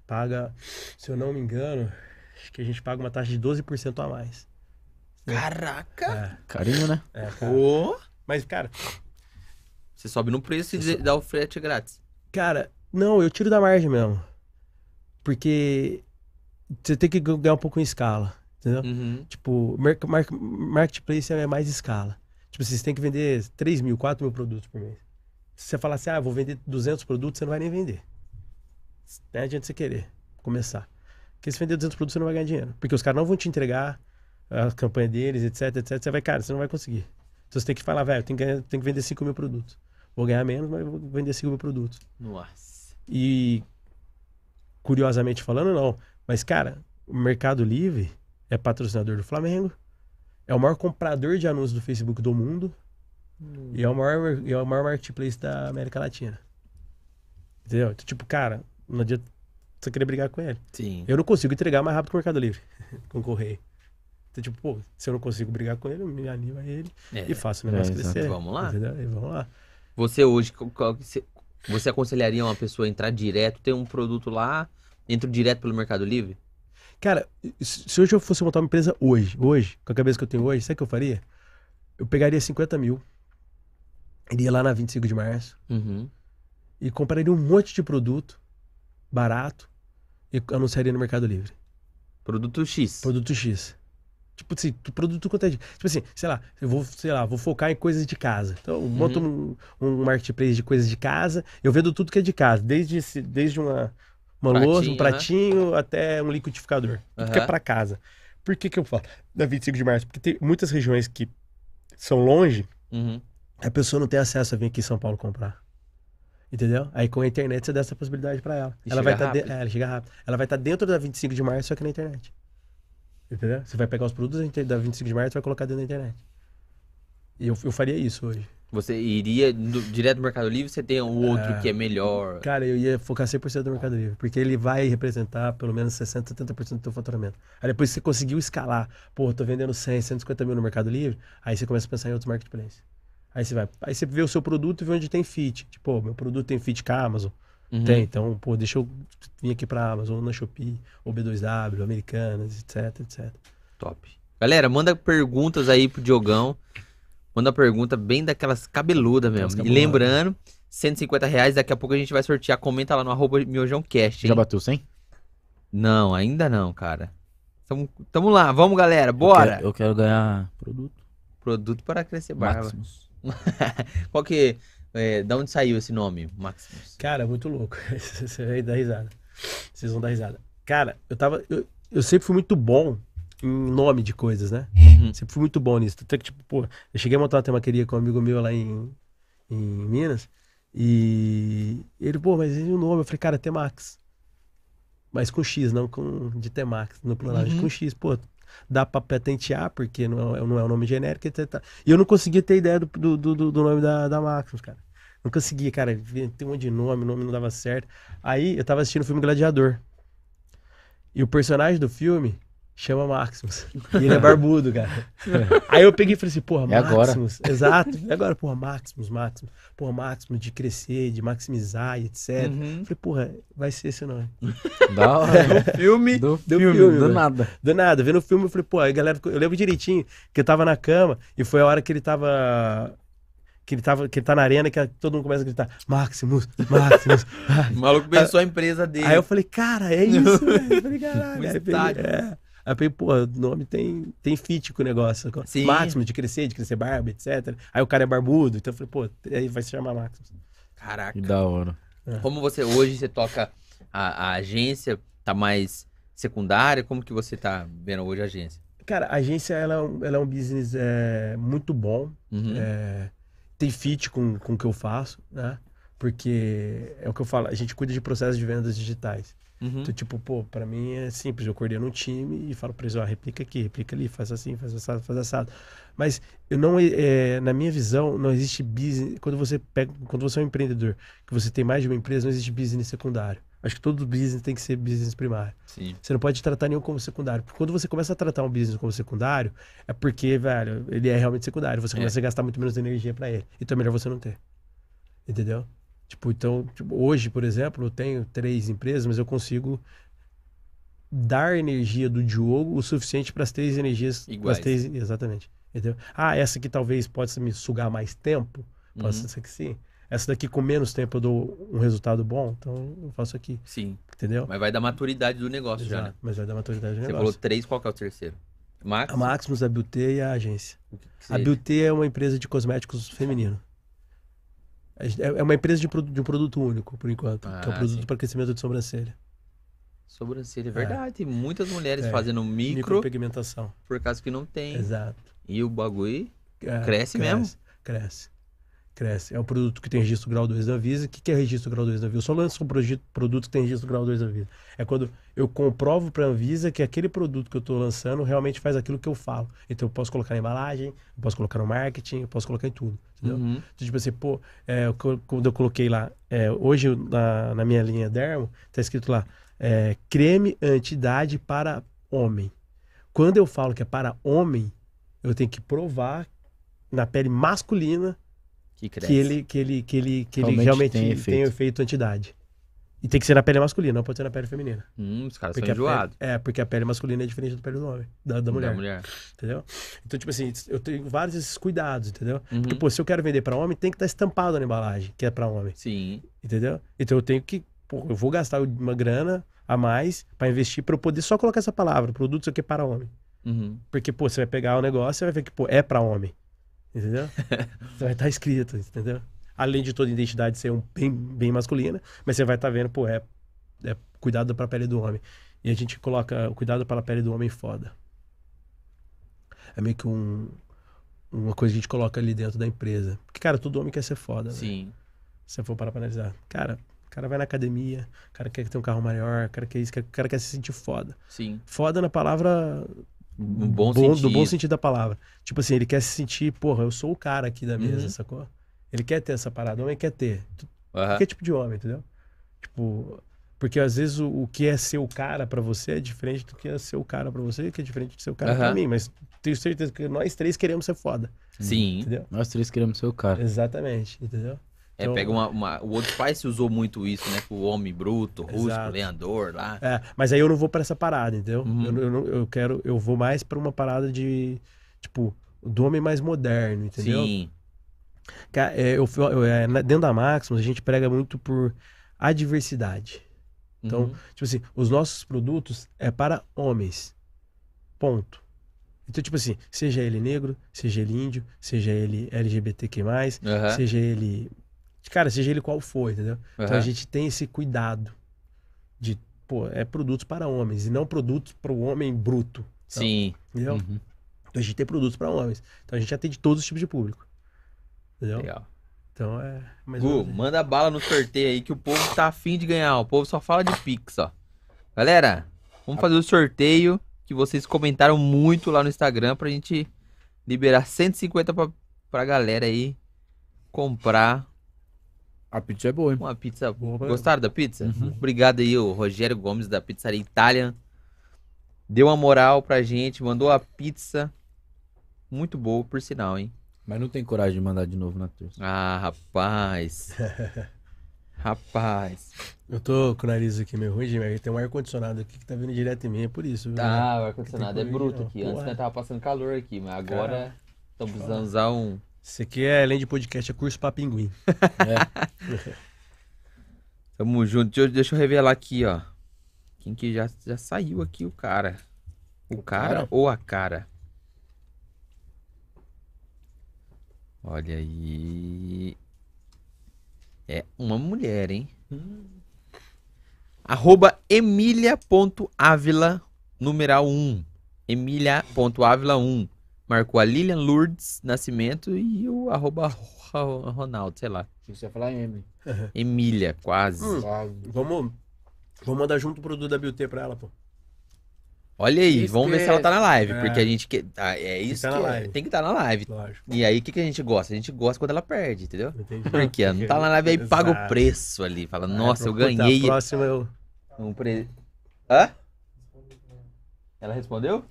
Paga, se eu não me engano, acho que a gente paga uma taxa de 12% a mais. Caraca! É. Carinho, né? É, cara. Oh. Mas, cara... Você sobe no preço e dá o frete grátis. Cara, não, eu tiro da margem mesmo. Porque você tem que ganhar um pouco em escala, entendeu? Uhum. Tipo, marketplace é mais escala. Tipo, você tem que vender 3 mil, 4 mil produtos por mês. Se você falar assim, ah, vou vender 200 produtos, você não vai nem vender. Não adianta você querer começar. Porque se vender 200 produtos, você não vai ganhar dinheiro. Porque os caras não vão te entregar a campanha deles, etc, etc. Você vai, cara, você não vai conseguir. Então você tem que falar, velho, eu tenho que vender 5 mil produtos. Vou ganhar menos, mas vou vender 5 mil produtos. Nossa. E... Curiosamente falando, não. Mas, cara, o Mercado Livre é patrocinador do Flamengo, é o maior comprador de anúncios do Facebook do mundo e é o maior marketplace da América Latina. Entendeu? Então, tipo, cara, não adianta você querer brigar com ele. Sim. Eu não consigo entregar mais rápido que o Mercado Livre, com o correio. Então, tipo, pô, se eu não consigo brigar com ele, eu me animo a ele e faço o negócio crescer. Vamos lá. Entendeu? E vamos lá. Você hoje... Você aconselharia uma pessoa a entrar direto, ter um produto lá, entro direto pelo Mercado Livre? Cara, se hoje eu fosse montar uma empresa hoje, com a cabeça que eu tenho hoje, sabe o que eu faria? Eu pegaria 50 mil, iria lá na 25 de março e compraria um monte de produto barato e anunciaria no Mercado Livre. Produto X? Produto X. Tipo assim, produto quanto é de... Tipo assim, sei lá, vou focar em coisas de casa. Então, eu monto um marketplace de coisas de casa, eu vendo tudo que é de casa, desde uma louça, um pratinho, até um liquidificador. Tudo que é pra casa. Por que que eu falo da 25 de março? Porque tem muitas regiões que são longe, a pessoa não tem acesso a vir aqui em São Paulo comprar. Entendeu? Aí com a internet você dá essa possibilidade pra ela. Ela vai tá ela chega rápido. Ela vai estar dentro da 25 de março, só que na internet. Entendeu? Você vai pegar os produtos da 25 de março e vai colocar dentro da internet. E eu faria isso hoje. Você iria direto do Mercado Livre, você tem um outro que é melhor? Cara, eu ia focar 100% do Mercado Livre, porque ele vai representar pelo menos 60%, 70% do teu faturamento. Aí depois você conseguiu escalar. Pô, tô vendendo 100, 150 mil no Mercado Livre, aí você começa a pensar em outros marketplaces. Aí você vê o seu produto e vê onde tem fit. Tipo, meu produto tem fit com a Amazon. Tem, então, pô, deixa eu vir aqui pra Amazon, na Shopee, ou B2W, Americanas, etc, etc. Top. Galera, manda perguntas aí pro Diogão. Manda pergunta bem daquelas cabeludas mesmo. E lembrando, R$150, daqui a pouco a gente vai sortear. Comenta lá no @MiojãoCast. Já bateu 100? Não, ainda não, cara. Tamo lá, vamos galera, bora! Eu quero ganhar produto. Produto para crescer barba. Maximus. Qual que... da onde saiu esse nome, Maximus? Cara, muito louco. Você vai dar risada. Vocês vão dar risada. Cara, eu sempre fui muito bom em nome de coisas, né? Sempre fui muito bom nisso. Até que, tipo, pô, eu cheguei a montar uma temaqueria com um amigo meu lá em Minas. E ele, pô, mas o nome? Eu falei, cara, Temax. Mas com X, não com de Temax, no plural, com X, pô. Dá pra patentear, porque não é um nome genérico, etc. E eu não conseguia ter ideia do nome da Maximus, cara. Não conseguia, cara. Tem um monte de nome, o nome não dava certo. Aí eu tava assistindo o filme Gladiador. E o personagem do filme chama Maximus. E ele é barbudo, cara. Aí eu peguei e falei assim, porra, Maximus. É agora. Exato. E agora, porra, Maximus. Porra, Maximus de crescer, de maximizar e etc. Uhum. Falei, porra, vai ser esse nome. Da hora. Do filme. Do nada. Vendo o filme, eu falei, porra, aí galera, eu lembro direitinho que eu tava na cama e foi a hora que ele tava... que ele tá na arena, que todo mundo começa a gritar Maximus. O maluco pensou a empresa dele. Aí eu falei, cara, é isso, velho. Eu falei, caralho. Aí eu falei, pô, o nome tem fit com o negócio. Sim. Maximus, de crescer barba, etc. Aí o cara é barbudo, então eu falei, pô, aí vai se chamar Maximus. Caraca. Que da hora. É. Como você, hoje, você toca a agência, tá mais secundária? Como que você tá vendo hoje a agência? Cara, a agência, ela é um business muito bom. Uhum. Tem fit com o que eu faço, né? Porque é o que eu falo, a gente cuida de processos de vendas digitais. Uhum. Então, tipo, pô, pra mim é simples, eu coordeno um time e falo pra eles, ó, replica aqui, replica ali, faz assim, faz assado, faz assado. Mas eu não, na minha visão, não existe business, quando você é um empreendedor, que você tem mais de uma empresa, não existe business secundário. Acho que todo business tem que ser business primário. Sim. Você não pode tratar nenhum como secundário. Porque quando você começa a tratar um business como secundário, é porque, velho, ele é realmente secundário. Você começa a gastar muito menos energia pra ele. Então é melhor você não ter. Entendeu? Tipo, então, hoje, por exemplo, eu tenho 3 empresas, mas eu consigo dar energia do Diogo o suficiente para as 3 energias. Iguais. Exatamente. Entendeu? Ah, essa aqui talvez possa me sugar mais tempo. Posso ser que sim. Essa daqui com menos tempo eu dou um resultado bom, então eu faço aqui. Sim. Entendeu? Mas vai dar maturidade do negócio. Exato, já, né? Mas vai dar maturidade do negócio. Você falou 3, qual que é o terceiro? Maximus? A Maximus, a BUT e a agência. A BUT é uma empresa de cosméticos feminino. É uma empresa de um produto único, por enquanto. Que é um produto para crescimento de sobrancelha. Sobrancelha, é verdade. Tem muitas mulheres fazendo micropigmentação. Por causa que não tem. Exato. E o bagulho cresce mesmo. Cresce. É um produto que tem registro grau 2 da Anvisa. O que é registro grau 2 da Anvisa? Eu só lanço um produto que tem registro grau 2 da Anvisa. É quando eu comprovo para a Anvisa que aquele produto que eu estou lançando realmente faz aquilo que eu falo. Então eu posso colocar na embalagem, eu posso colocar no marketing, eu posso colocar em tudo. Entendeu? Uhum. Então, tipo assim, pô, quando eu coloquei lá, hoje na minha linha Dermo, tá escrito lá, creme anti-idade para homem. Quando eu falo que é para homem, eu tenho que provar na pele masculina que ele realmente tem efeito anti-idade. E tem que ser na pele masculina, não pode ser na pele feminina. Os caras são enjoados. Porque a pele masculina é diferente da pele do homem, da mulher. Entendeu? Então, tipo assim, eu tenho vários esses cuidados, entendeu? Uhum. Porque, pô, se eu quero vender pra homem, tem que estar estampado na embalagem, que é pra homem. Sim. Entendeu? Então eu tenho que, pô, eu vou gastar uma grana a mais pra investir, pra eu poder só colocar essa palavra, produto, isso aqui é para homem. Uhum. Porque, pô, você vai pegar o negócio, você vai ver que, pô, é pra homem. Entendeu? Você vai estar escrito, entendeu? Além de toda a identidade ser bem masculina, mas você vai estar vendo, pô, é cuidado para a pele do homem. E a gente coloca o cuidado para a pele do homem foda. É meio que uma coisa que a gente coloca ali dentro da empresa. Porque, cara, todo homem quer ser foda, né? Sim. Se você for parar para analisar. Cara, o cara vai na academia, o cara quer ter um carro maior, o cara quer isso, o cara quer se sentir foda. Sim. Foda na palavra... Do bom sentido da palavra. Tipo assim, ele quer se sentir, porra, eu sou o cara aqui da mesa, sacou? Ele quer ter essa parada, o homem quer ter. Qualquer tipo de homem, entendeu? Tipo, porque às vezes o que é ser o cara pra você é diferente do que é ser o cara pra você, que é diferente de ser o cara pra mim. Mas tenho certeza que nós três queremos ser foda. Sim. Entendeu? Nós três queremos ser o cara. Exatamente, entendeu? Então, pega o outro pai se usou muito isso, né? O homem bruto, rústico, lenhador lá. Mas aí eu não vou pra essa parada, entendeu? Eu vou mais pra uma parada de, tipo, do homem mais moderno, entendeu? Sim. Dentro da Maximus, a gente prega muito por adversidade. Então, tipo assim, os nossos produtos é para homens. Ponto. Então, tipo assim, seja ele negro, seja ele índio, seja ele LGBTQ+, seja ele... Cara, seja ele qual for, entendeu? Então a gente tem esse cuidado de, pô, é produtos para homens e não produtos para o homem bruto. Então, sim. Entendeu? Então a gente tem produtos para homens. Então a gente atende todos os tipos de público. Entendeu? Legal. Então é... Gu, manda bala no sorteio aí que o povo tá afim de ganhar. O povo só fala de Pix, ó. Galera, vamos fazer o sorteio que vocês comentaram muito lá no Instagram pra gente liberar 150 pra galera aí comprar... A pizza é boa, hein? Uma pizza boa. Gostaram da pizza? Uhum. Obrigado aí, o Rogério Gomes da Pizzaria Itália. Deu uma moral pra gente, mandou a pizza. Muito boa, por sinal, hein? Mas não tem coragem de mandar de novo na terça. Ah, rapaz. Rapaz. Eu tô com o nariz aqui meio ruim, Jimmy. Tem um ar-condicionado aqui que tá vindo direto em mim, é por isso. Viu? Ah, o ar-condicionado é bruto aqui. Porra. Antes nós tava passando calor aqui, mas agora estamos precisando usar um... Isso aqui é, além de podcast, é curso pra pinguim. É. Tamo junto. Deixa eu revelar aqui, ó. Quem que já saiu aqui, o cara. O cara ou a cara? Olha aí. É uma mulher, hein? Arroba emilia.avila, numeral 1. Emilia.avila 1. Marcou a Lilian Lourdes Nascimento e o arroba Ronaldo, sei lá. Você ia falar M. Emília, quase. Vamos mandar junto o produto da BUT pra ela, pô. Olha aí, isso, vamos ver se ela tá na live, porque a gente quer... É isso que tem que estar na live. Lógico. E aí, o que a gente gosta? A gente gosta quando ela perde, entendeu? Entendi. Porque ela não tá na live, aí paga o preço ali. Fala, nossa, eu ganhei. A próxima eu... Hã? Ela respondeu?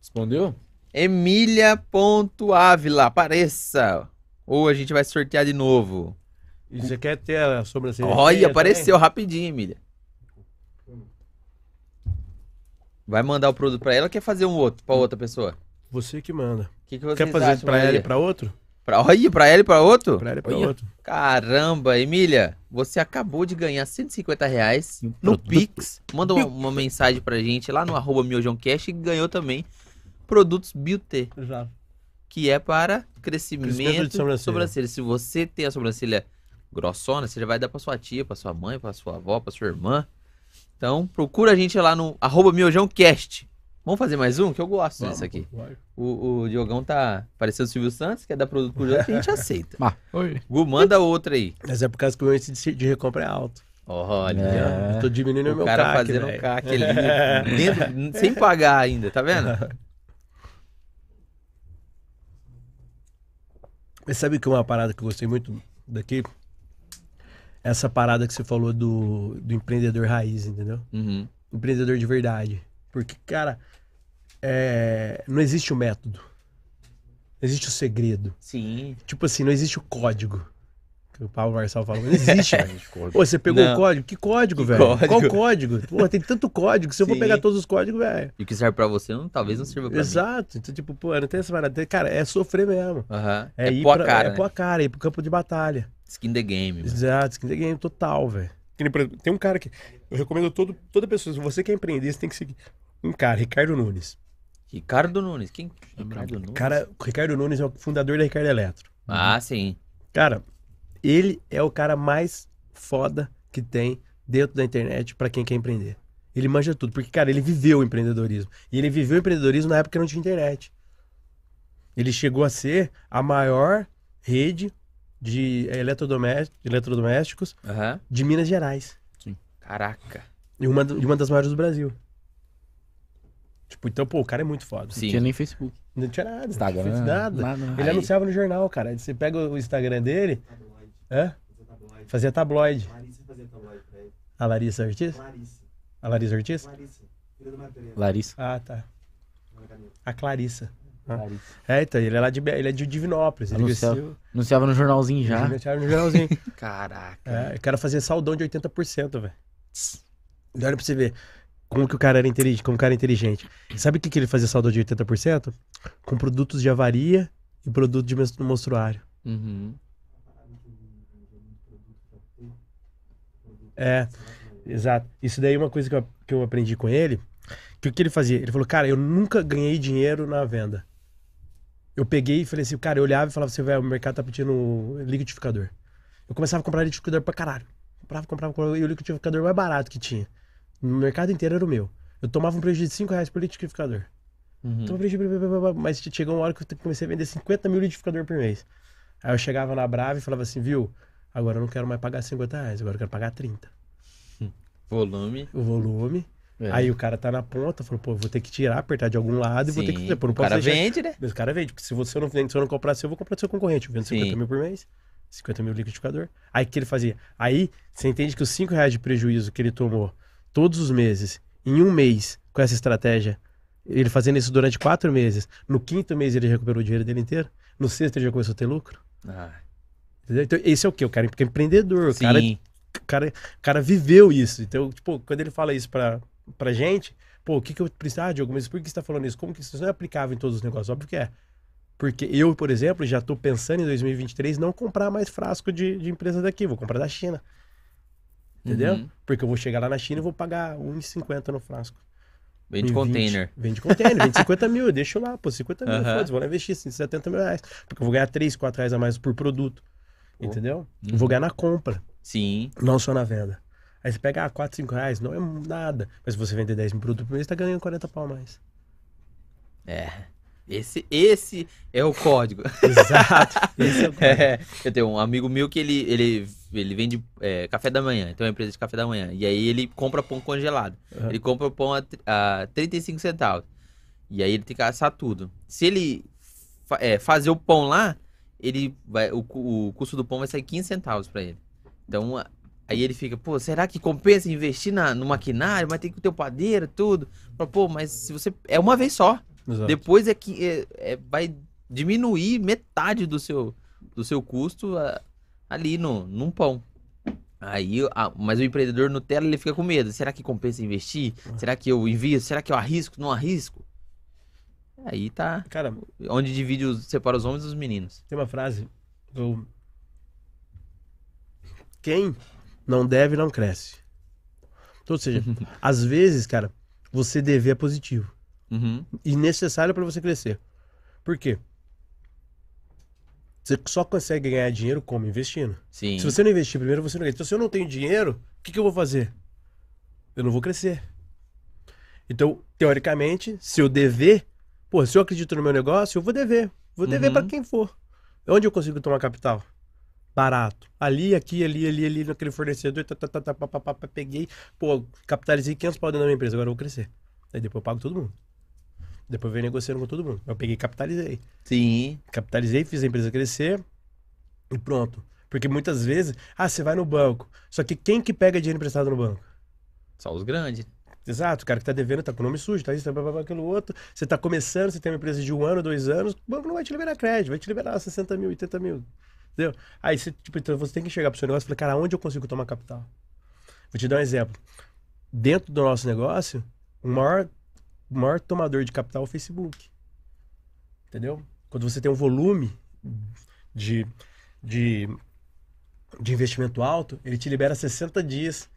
Respondeu? Emília.avila, apareça! Ou a gente vai sortear de novo. E você quer ter a sobrancelha? Olha, apareceu também? Rapidinho, Emília. Vai mandar o produto pra ela ou quer fazer um outro pra outra pessoa? Você que manda. Que você quer fazer pra ela e pra outro? Olha, pra ela e pra outro? Pra ela e pra outro. Caramba, Emília, você acabou de ganhar R$150 no Pix. Manda uma mensagem pra gente lá no @miojocast e ganhou também produtos BUT, que é para crescimento de sobrancelha. Se você tem a sobrancelha grossona, você já vai dar para sua tia, para sua mãe, para sua avó, para sua irmã. Então, procura a gente lá no @miojocast. Vamos fazer mais um? Que eu gosto disso aqui. O Diogão tá parecendo o Silvio Santos, quer dar produto pro jogo que a gente aceita. Gu, manda outra aí. Mas é por causa que o índice de recompra é alto. Olha, eu tô diminuindo o meu cara CAC, fazendo um CAC ali, dentro, sem pagar ainda, tá vendo? Mas sabe que uma parada que eu gostei muito daqui? Essa parada que você falou do empreendedor raiz, entendeu? Uhum. Empreendedor de verdade. Porque, cara, não existe o método. Não existe o segredo. Sim. Tipo assim, não existe o código. Que o Paulo Marçal falou, não existe. Pô, você pegou o código? Que código, velho? Qual código? Pô, tem tanto código. Se eu for pegar todos os códigos, velho... E o que serve pra você, talvez não sirva pra mim. Exato. Então, tipo, pô, não tem essa parada. Cara, é sofrer mesmo. Uhum. É ir pra cara, é ir pro campo de batalha. Skin the game, mano. Exato, skin the game total, velho. Tem um cara que eu recomendo toda pessoa, se você quer empreender, você tem que seguir um cara, Ricardo Nunes. Ricardo Nunes? Quem? Ricardo Nunes? Cara, Ricardo Nunes é o fundador da Ricardo Eletro. Ah, sim. Cara, ele é o cara mais foda que tem dentro da internet pra quem quer empreender. Ele manja tudo, porque, cara, ele viveu o empreendedorismo. E ele viveu o empreendedorismo na época que não tinha internet. Ele chegou a ser a maior rede de eletrodomésticos de Minas Gerais. Sim. Caraca. E uma das maiores do Brasil. Tipo, então, pô, o cara é muito foda. Sim. Não tinha nem Facebook. Não tinha nada. Instagram. Não tinha nada. Ele anunciava no jornal, cara. Você pega o Instagram dele... Tabloide. Hã? Fazia tabloide. Larissa fazia tabloide pra ele. A Larissa Ortiz? Larissa. A Larissa Ortiz? Larissa. Larissa. Ah, tá. A Clarissa. É, então, ele é de Divinópolis. Anunciava no jornalzinho já. Anunciava no jornalzinho. Caraca. É, o cara fazia saldão de 80%, velho. E olha pra você ver como que o cara era inteligente. Como o cara é inteligente. Sabe o que ele fazia saldão de 80%? Com produtos de avaria e produto de monstruário. Uhum. É, exato. Isso daí é uma coisa que eu aprendi com ele. Que o que ele fazia? Ele falou, cara, eu nunca ganhei dinheiro na venda. Eu peguei e falei assim, cara, eu olhava e falava assim, velho, o mercado tá pedindo liquidificador. Eu começava a comprar liquidificador pra caralho. Comprava, e o liquidificador mais barato que tinha. No mercado inteiro era o meu. Eu tomava um prejuízo de R$5 por liquidificador. Uhum. Então, mas chegou uma hora que eu comecei a vender 50 mil liquidificador por mês. Aí eu chegava na Brava e falava assim, viu, agora eu não quero mais pagar R$50, agora eu quero pagar 30. Volume. O volume. É. Aí o cara tá na ponta, falou, pô, vou ter que tirar, apertar de algum lado e vou ter que... Pô, não posso deixar... vende, né? Mas o cara vende, porque se eu não comprar seu, eu vou comprar do seu concorrente. Eu vendo 50 mil por mês. 50 mil liquidificador. Aí o que ele fazia? Aí você entende que os R$5 de prejuízo que ele tomou todos os meses, em um mês, com essa estratégia, ele fazendo isso durante 4 meses, no quinto mês ele recuperou o dinheiro dele inteiro, no sexto ele já começou a ter lucro. Ah. Entendeu? Então esse é o que? O cara é empreendedor, o cara viveu isso. Então, tipo, quando ele fala isso pra gente, pô, o que que eu preciso? Ah, Diogo, mas por que você tá falando isso? Como que isso não é aplicável em todos os negócios? Óbvio que é. Porque eu, por exemplo, já tô pensando em 2023 não comprar mais frasco de empresa daqui, vou comprar da China. Entendeu? Uhum. Porque eu vou chegar lá na China e vou pagar R$1,50 no frasco. Vende container. Vende container, vende 50 mil, eu deixo lá, pô, 50 mil, foda-se, vou lá investir assim, 70 mil reais. Porque eu vou ganhar 3, 4 reais a mais por produto, entendeu? Uhum. Vou ganhar na compra, sim, não só na venda. Aí você pega, 4, 5 reais, não é nada. Mas se você vender 10 mil produtos por mês, você tá ganhando 40 pau a mais. É, esse é o código. Exato, esse é o código. É, eu tenho um amigo meu que ele vende café da manhã, então é uma empresa de café da manhã. E aí ele compra pão congelado. Uhum. Ele compra o pão a 35 centavos. E aí ele tem que assar tudo. Se ele fazer o pão lá, o custo do pão vai sair 15 centavos para ele. Então aí ele fica, pô, será que compensa investir no maquinário? Mas tem que ter o padeiro, tudo. Pô, mas se você... É uma vez só. Exato. Depois vai diminuir metade do seu custo... ali num pão. Aí, mas o empreendedor Nutella, ele fica com medo. Será que compensa investir? Será que eu invisto? Será que eu arrisco? Não arrisco? Aí tá... Cara, onde divide, separa os homens dos meninos. Tem uma frase do... Quem não deve, não cresce. Então, ou seja, às vezes, cara, você dever é positivo. Uhum. E necessário para você crescer. Por quê? Você só consegue ganhar dinheiro como? Investindo. Sim. Se você não investir primeiro, você não ganha. Então, se eu não tenho dinheiro, o que eu vou fazer? Eu não vou crescer. Então, teoricamente, se eu dever... Pô, se eu acredito no meu negócio, eu vou dever. Vou dever pra quem for. Onde eu consigo tomar capital? Barato. Ali, aqui, ali, naquele fornecedor. Peguei. Pô, capitalizei 500 pau dentro da minha empresa. Agora eu vou crescer. Aí depois eu pago todo mundo. Depois veio negociando com todo mundo. Eu peguei e capitalizei. Sim. Capitalizei, fiz a empresa crescer e pronto. Porque muitas vezes, você vai no banco. Só que quem que pega dinheiro emprestado no banco? Só os grandes. Exato, o cara que tá devendo, tá com o nome sujo, tá isso, tá aquilo outro. Você tá começando, você tem uma empresa de 1 ano, 2 anos, o banco não vai te liberar crédito, vai te liberar 60 mil, 80 mil. Entendeu? Aí você, tipo, então você tem que chegar pro seu negócio e falar, cara, onde eu consigo tomar capital? Vou te dar um exemplo. Dentro do nosso negócio, o maior tomador de capital é o Facebook. Entendeu? Quando você tem um volume de investimento alto, ele te libera 60 dias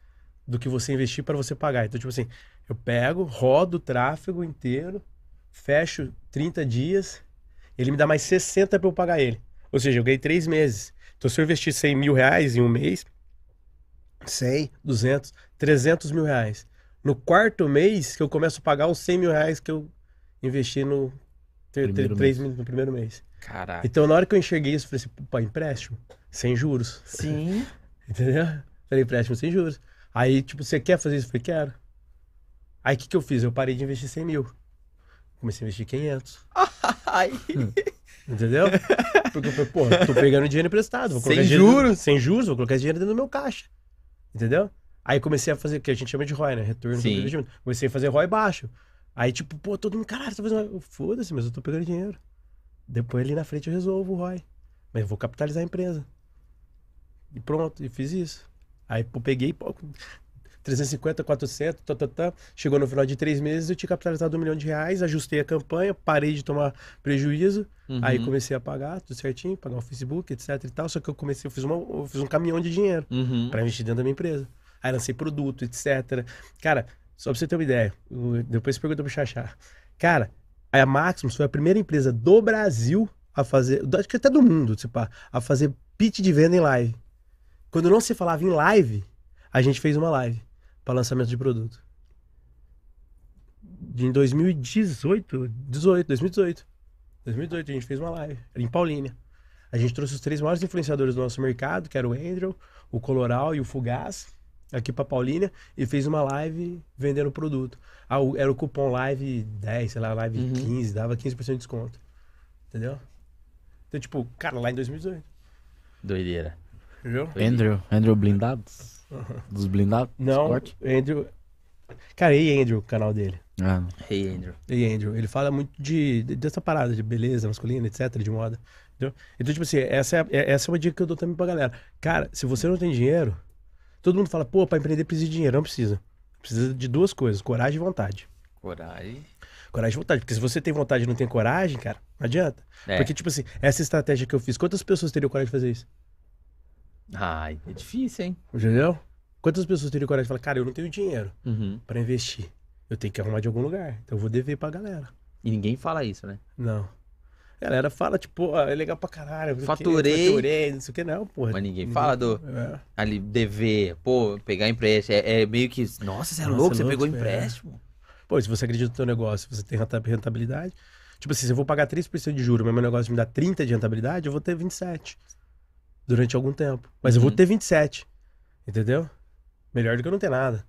do que você investir para você pagar. Então, tipo assim, eu pego, rodo o tráfego inteiro, fecho 30 dias, ele me dá mais 60 para eu pagar ele. Ou seja, eu ganhei 3 meses. Então, se eu investir 100 mil reais em um mês, 100, 200, 300 mil reais. No quarto mês que eu começo a pagar os 100 mil reais que eu investi no primeiro mês. Caraca. Então, na hora que eu enxerguei isso, eu falei assim, pô, empréstimo sem juros. Sim. Entendeu? Falei, empréstimo sem juros. Aí, tipo, você quer fazer isso? Eu falei, quero. Aí, o que eu fiz? Eu parei de investir 100 mil. Comecei a investir 500. Entendeu? Porque eu falei, pô, tô pegando dinheiro emprestado. Vou colocar sem juros, vou colocar esse dinheiro dentro do meu caixa. Entendeu? Aí comecei a fazer o que a gente chama de ROI, né? Retorno sobre investimento. Comecei a fazer ROI baixo. Aí, tipo, pô, todo mundo, caralho, você tá fazendo... Foda-se, mas eu tô pegando dinheiro. Depois ali na frente eu resolvo o ROI. Mas eu vou capitalizar a empresa. E pronto, e fiz isso. Aí, pô, peguei, pô, 350, 400, chegou no final de 3 meses, eu tinha capitalizado R$1 milhão, ajustei a campanha, parei de tomar prejuízo. Aí comecei a pagar, tudo certinho, pagar o Facebook, etc e tal. Só que eu fiz um caminhão de dinheiro pra investir dentro da minha empresa. Aí lancei produto, etc. Cara, só pra você ter uma ideia, depois você pergunta pro Xaxá. Cara, a Maximus foi a primeira empresa do Brasil a fazer, acho que até do mundo, a fazer pitch de venda em live. Quando não se falava em live, a gente fez uma live para lançamento de produto. Em 2018, a gente fez uma live, em Paulínia. A gente trouxe os 3 maiores influenciadores do nosso mercado, que era o Andrew, o Coloral e o Fugaz, aqui pra Paulínia, e fez uma live vendendo produto. Era o cupom live 10, sei lá, live 15, dava 15% de desconto. Entendeu? Então, tipo, cara, lá em 2018. Doideira. Viu? Andrew Blindados? Dos Blindados? Não, Sport? Andrew... Cara, e Andrew, o canal dele? Ah. Hey Andrew. Ele fala muito dessa parada de beleza masculina, etc, de moda. Entendeu? Então, tipo assim, essa é uma dica que eu dou também pra galera. Cara, se você não tem dinheiro, todo mundo fala, pô, pra empreender precisa de dinheiro. Não precisa. Precisa de duas coisas, coragem e vontade. Coragem e vontade. Porque se você tem vontade e não tem coragem, cara, não adianta. É. Porque, tipo assim, essa estratégia que eu fiz, quantas pessoas teriam coragem de fazer isso? Ai, é difícil, hein? Entendeu? Quantas pessoas teriam coragem de falar, cara, eu não tenho dinheiro pra investir. Eu tenho que arrumar de algum lugar. Então eu vou dever pra galera. E ninguém fala isso, né? Não. A galera fala, tipo, ah, é legal pra caralho. Faturei, não sei o que não, porra. Mas ninguém fala do... É. Ali, dever, pô, pegar empréstimo. É meio que... Nossa, você é louco, você pegou empréstimo. Pô, se você acredita no seu negócio, você tem rentabilidade... Tipo assim, se eu vou pagar 3% de juros, mas meu negócio me dá 30% de rentabilidade, eu vou ter 27%. Durante algum tempo. Mas eu vou ter 27%. Entendeu? Melhor do que eu não ter nada.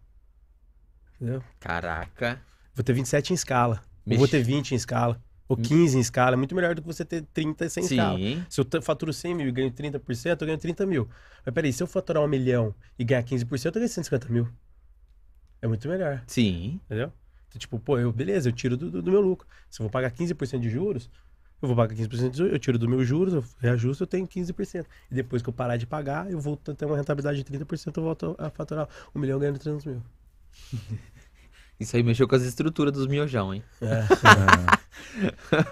Entendeu? Caraca. Vou ter 27 em escala. Ou vou ter 20 em escala. Ou 15 em escala. É muito melhor do que você ter 30 sem escala. Se eu faturo 100 mil e ganho 30%, eu ganho 30 mil. Mas peraí, se eu faturar 1 milhão e ganhar 15%, eu ganho 150 mil. É muito melhor. Sim. Entendeu? Então, tipo, pô, beleza, eu tiro do meu lucro. Se eu vou pagar 15% de juros... Eu vou pagar 15%, eu tiro do meu juros, eu reajusto, eu tenho 15%. E depois que eu parar de pagar, eu volto a ter uma rentabilidade de 30%, eu volto a faturar 1 milhão ganhando 300 mil. Isso aí mexeu com as estruturas dos miojão, hein? É.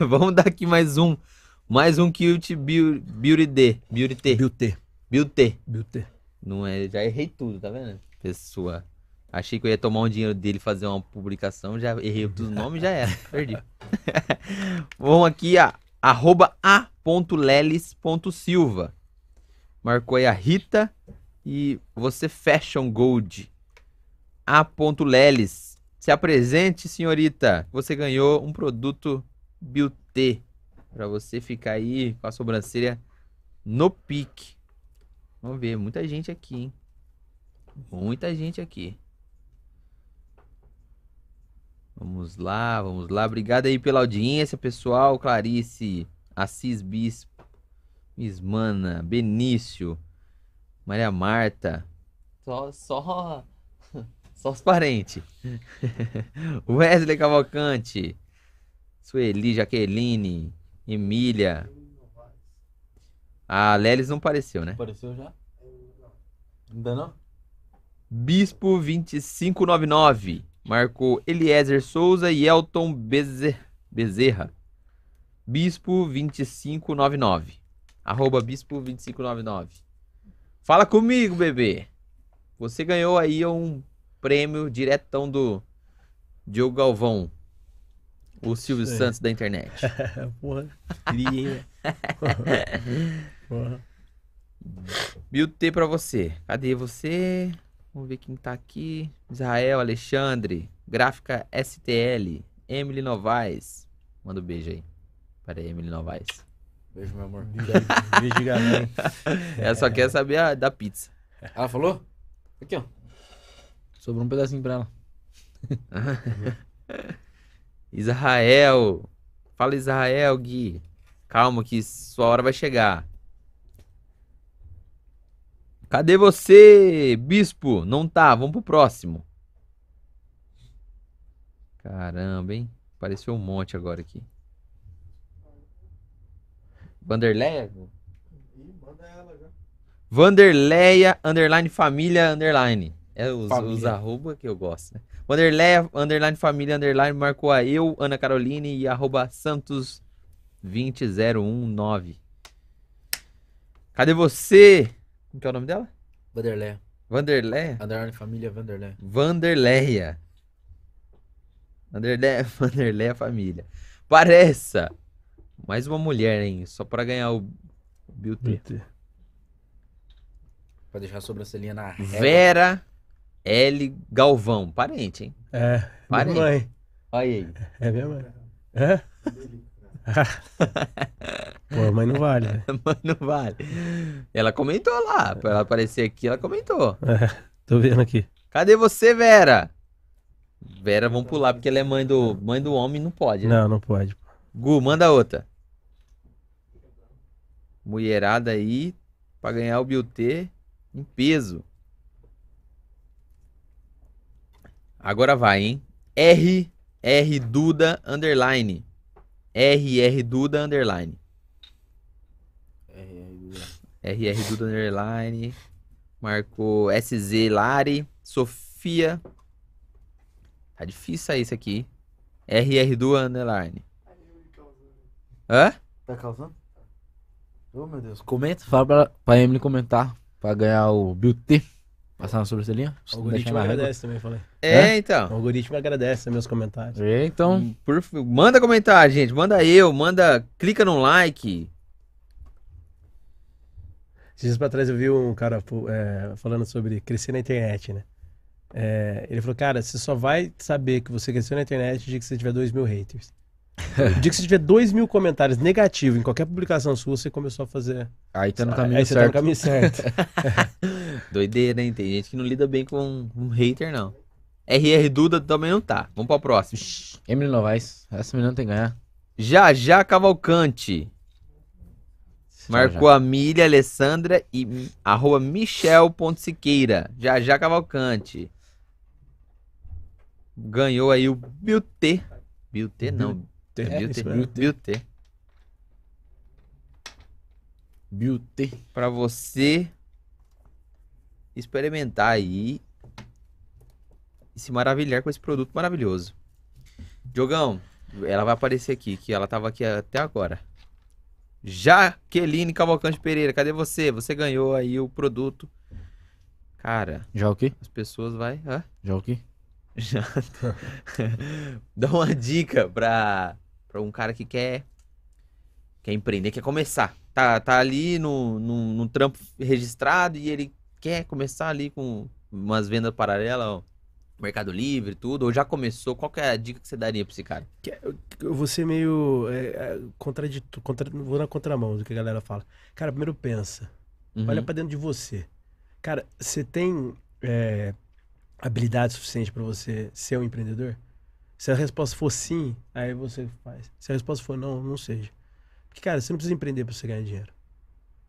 Vamos dar aqui mais um. Mais um Cute Beauty. Não é, já errei tudo, tá vendo? Pessoa. Achei que eu ia tomar um dinheiro dele, fazer uma publicação, já errei os nomes, já era, perdi. Vamos aqui, @a.leles.silva. Marcou aí a Rita e você Fashion Gold. A.leles, se apresente, senhorita. Você ganhou um produto Beauty para você ficar aí com a sobrancelha no pique. Vamos ver, muita gente aqui, hein? Muita gente aqui. Vamos lá. Obrigado aí pela audiência, pessoal. Clarice, Assis Bispo, Ismana, Benício, Maria Marta. Só os parentes. Wesley Cavalcante, Sueli, Jaqueline, Emília. A Lelis não apareceu, né? Apareceu já? Ainda não? Bispo 2599. Marcou Eliezer Souza e Elton Bezerra. Bispo 2599. @Bispo2599. Fala comigo, bebê. Você ganhou aí um prêmio diretão do Diogo Galvão. O Silvio Santos da internet. Porra. Porra. Beauty pra você. Cadê você? Vamos ver quem tá aqui. Israel, Alexandre, Gráfica STL, Emily Novaes. Manda um beijo aí. Para aí, Emily Novaes. Beijo, meu amor. Beijo, galera. Ela só quer saber da pizza. Ela falou? Aqui, ó. Sobrou um pedacinho pra ela. Israel. Fala, Israel, Gui. Calma que sua hora vai chegar. Cadê você, Bispo? Não tá, vamos pro próximo. Caramba, hein? Apareceu um monte agora aqui. Vanderleia? Manda ela já. Vanderleia, _família_. É os arroba que eu gosto, né? Vanderleia, _família_, marcou a eu, Ana Caroline e @Santos20019. Cadê você? Como que é o nome dela? Vanderleia? Família Vanderleia. Vanderleia família. Pareça! Mais uma mulher, hein? Só pra ganhar o Beauty. Pra deixar a sobrancelhinha na régua. Vera L. Galvão. Parente, hein? É. Parente. Minha mãe. Olha aí. É minha mãe. É? Pô, mas não vale, né? Mas não vale. Ela comentou lá. Pra ela aparecer aqui, ela comentou. Tô vendo aqui. Cadê você, Vera? Vera, vamos pular, porque ela é mãe do homem, não pode, né? Não pode. Gu, manda outra. Mulherada aí. para ganhar o BUT em peso. Agora vai, hein? RR Duda Underline. Marcou SZ Lari. Sofia. Tá difícil sair isso aqui. RR Duda Underline. Hã? Tá causando? Oh, meu Deus. Comenta. Fala pra Emily comentar. Pra ganhar o BUT. Passar na sobrancelhinha. O algoritmo agradece também, falei. É, então. O algoritmo agradece meus comentários. É, então. Manda comentário, gente. Manda. Clica no like. Esses dias pra trás eu vi um cara falando sobre crescer na internet, né? Ele falou, cara, você só vai saber que você cresceu na internet o dia que você tiver 2.000 haters. O dia que você tiver 2.000 comentários negativos em qualquer publicação sua, você começou a fazer... Aí tá no caminho certo. Aí você tá no caminho certo. Doideira, hein? Tem gente que não lida bem com um hater, não. RR Duda também não tá. Vamos pra próxima. Emily Novaes. Essa menina tem que ganhar. Já Cavalcante. Marcou já. A Milha, Alessandra e arroba Michel.Siqueira. Já Cavalcante. Ganhou aí o BUT. BUT não. BUT. BUT. Pra você experimentar aí e se maravilhar com esse produto maravilhoso. Diogão, ela vai aparecer aqui, que ela tava aqui até agora. Jaqueline Cavalcante Pereira, cadê você? Você ganhou aí o produto. Cara. Já o quê? As pessoas vai... Hã? Já o quê? Já. Dá uma dica pra um cara que quer empreender, quer começar. Tá ali no trampo registrado e ele quer começar ali com umas vendas paralelas, ó. Mercado Livre, tudo, ou já começou? Qual que é a dica que você daria pra esse cara? Eu vou ser meio vou na contramão do que a galera fala. Cara, primeiro pensa. Uhum. Olha pra dentro de você. Cara, você tem habilidade suficiente pra você ser um empreendedor? Se a resposta for sim, aí você faz. Se a resposta for não, não seja. Porque, cara, você não precisa empreender pra você ganhar dinheiro.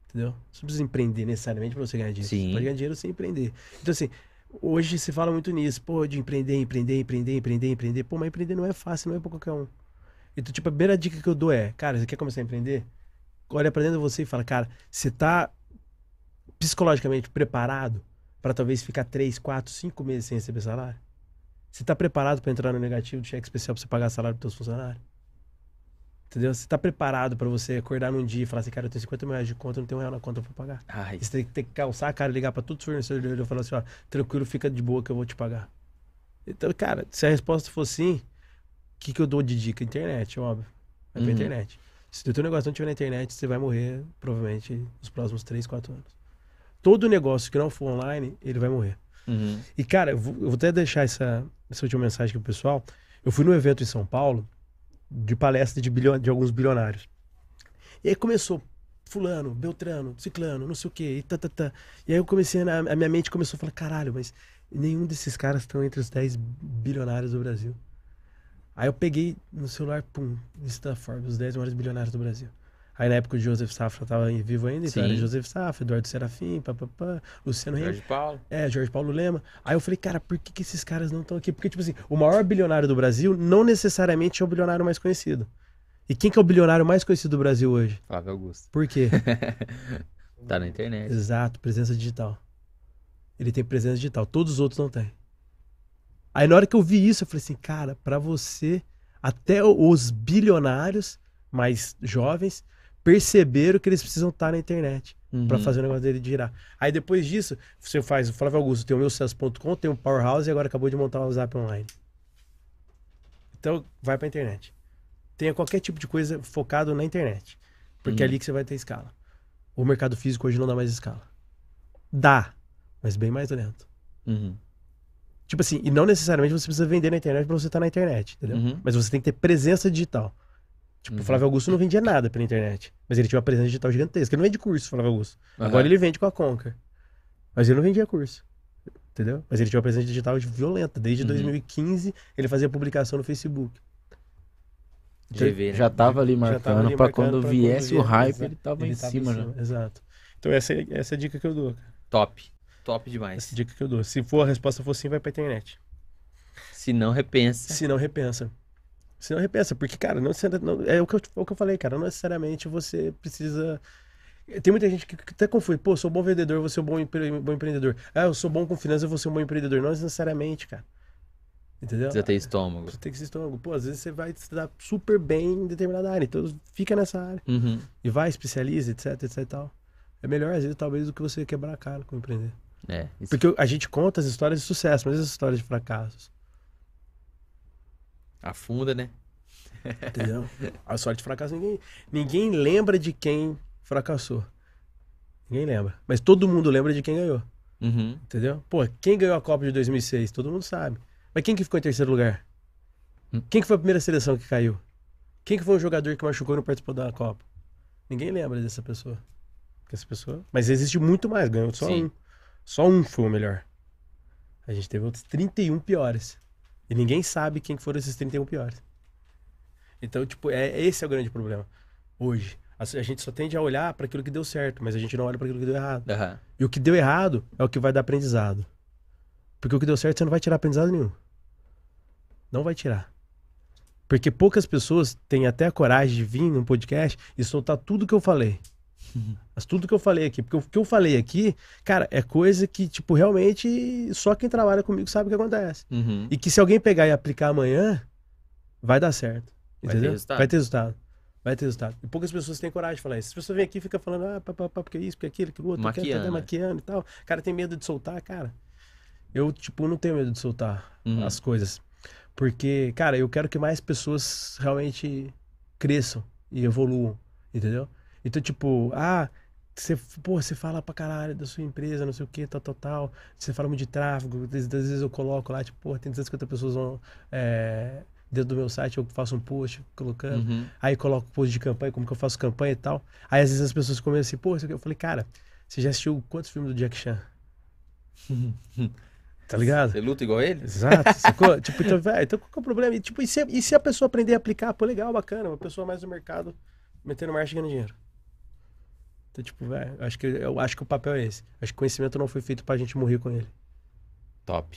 Entendeu? Você não precisa empreender necessariamente pra você ganhar dinheiro. Sim. Você pode ganhar dinheiro sem empreender. Então, assim... Hoje se fala muito nisso, pô, de empreender. Pô, mas empreender não é fácil, não é pra qualquer um. Então, tipo, a primeira dica que eu dou é, cara, você quer começar a empreender? Olha pra dentro de você e fala, cara, você tá psicologicamente preparado pra talvez ficar 3, 4, 5 meses sem receber salário? Você tá preparado pra entrar no negativo do cheque especial pra você pagar salário dos seus funcionários? Entendeu? Você tá preparado pra você acordar num dia e falar assim, cara, eu tenho 50 mil reais de conta, eu não tenho um real na conta pra pagar. Ai. Você tem que calçar a cara, ligar pra todos os fornecedores e falar assim, ó, tranquilo, fica de boa que eu vou te pagar. Então, cara, se a resposta for sim, o que eu dou de dica? Internet, óbvio. Vai pra internet. Se o teu negócio não tiver na internet, você vai morrer, provavelmente, nos próximos 3, 4 anos. Todo negócio que não for online, ele vai morrer. Uhum. E, cara, eu vou até deixar essa última mensagem aqui pro pessoal. Eu fui num evento em São Paulo, de palestra de alguns bilionários. E aí começou fulano, beltrano, ciclano, não sei o quê, E aí eu comecei, a minha mente começou a falar, caralho, mas nenhum desses caras estão entre os 10 bilionários do Brasil. Aí eu peguei no celular, pum, lista da Forbes, os 10 maiores bilionários do Brasil. Aí na época o Joseph Safra tava vivo ainda, então era Joseph Safra, Eduardo Serafim, papapá, Luciano Jorge Henrique. Paulo. Jorge Paulo Lema. Aí eu falei, cara, por que esses caras não estão aqui? Porque, tipo assim, o maior bilionário do Brasil não necessariamente é o bilionário mais conhecido. E quem que é o bilionário mais conhecido do Brasil hoje? Flávio Augusto. Por quê? Tá na internet. Exato, presença digital. Ele tem presença digital, todos os outros não têm. Aí na hora que eu vi isso, eu falei assim, cara, pra você, até os bilionários mais jovens... perceberam que eles precisam estar na internet para fazer o negócio dele girar. Aí depois disso, você faz o Flávio Augusto, tem o meusucesso.com, tem o Powerhouse e agora acabou de montar o WhatsApp online. Então, vai para a internet. Tenha qualquer tipo de coisa focado na internet, porque é ali que você vai ter escala. O mercado físico hoje não dá mais escala. Dá, mas bem mais lento. Tipo assim, e não necessariamente você precisa vender na internet para você estar na internet, entendeu? Mas você tem que ter presença digital. Tipo, o Flávio Augusto não vendia nada pela internet, mas ele tinha uma presença digital gigantesca. Ele não vende curso, Flávio Augusto. Agora ele vende com a Conquer, mas ele não vendia curso, entendeu? Mas ele tinha uma presença digital violenta. Desde 2015, ele fazia publicação no Facebook. Então, já tava ali marcando, pra quando viesse o hype, ele tava em cima, né? Exato. Então essa é a dica que eu dou. Top. Top demais. Essa é a dica que eu dou. Se for a resposta for sim, vai pra internet. Se não, repensa. Se não, repensa. Se não, repensa. Porque, cara, é o que eu falei, cara. Não necessariamente você precisa... Tem muita gente que até confunde. Pô, sou bom vendedor, vou ser um bom empreendedor. Ah, eu sou bom com finanças, eu vou ser um bom empreendedor. Não necessariamente, cara. Entendeu? Você tem estômago. Você tem que ser estômago. Pô, às vezes você vai se dar super bem em determinada área. Então fica nessa área. Uhum. E vai, especializa, etc e tal. É melhor, às vezes, talvez, do que você quebrar a cara com empreender. É. Isso. Porque a gente conta as histórias de sucesso, mas as histórias de fracassos. Afunda, né? Entendeu? A história de fracasso, ninguém lembra de quem fracassou. Ninguém lembra. Mas todo mundo lembra de quem ganhou. Uhum. Entendeu? Pô, quem ganhou a Copa de 2006? Todo mundo sabe. Mas quem que ficou em terceiro lugar? Quem que foi a primeira seleção que caiu? Quem que foi o jogador que machucou e não participou da Copa? Ninguém lembra dessa pessoa. Essa pessoa... Mas existe muito mais. Ganhou só um. Só um foi o melhor. A gente teve outros 31 piores. E ninguém sabe quem foram esses 31 piores. Então, tipo, esse é o grande problema. Hoje. A gente só tende a olhar para aquilo que deu certo, mas a gente não olha para aquilo que deu errado. Uhum. E o que deu errado é o que vai dar aprendizado. Porque o que deu certo você não vai tirar aprendizado nenhum. Não vai tirar. Porque poucas pessoas têm até a coragem de vir num podcast e soltar tudo que eu falei. Uhum. Mas tudo que eu falei aqui. Porque o que eu falei aqui, cara, é coisa que, tipo, realmente só quem trabalha comigo sabe o que acontece. Uhum. E que se alguém pegar e aplicar amanhã, vai dar certo. Entendeu? Vai ter resultado. E poucas pessoas têm coragem de falar isso. As pessoas vêm aqui e ficam falando, porque isso, porque aquilo, aquilo outro, maquiando e tal. O cara tem medo de soltar, cara. Eu, tipo, não tenho medo de soltar as coisas. Porque, cara, eu quero que mais pessoas realmente cresçam e evoluam, entendeu? Então, tipo, você fala pra caralho da sua empresa, não sei o que, tal. Você fala muito de tráfego, às vezes eu coloco lá, tipo, tem 250 pessoas dentro do meu site, eu faço um post colocando, aí coloco post de campanha, como que eu faço campanha e tal. Aí às vezes as pessoas começam assim, eu falei, cara, você já assistiu quantos filmes do Jack Chan? Tá ligado? Você luta igual ele? Exato, sacou? Tipo, então qual que é o problema? E se a pessoa aprender a aplicar? Pô, legal, bacana, uma pessoa mais no mercado, metendo marcha e ganhando dinheiro. Então, tipo, velho, eu acho que o papel é esse. Acho que o conhecimento não foi feito pra gente morrer com ele. Top.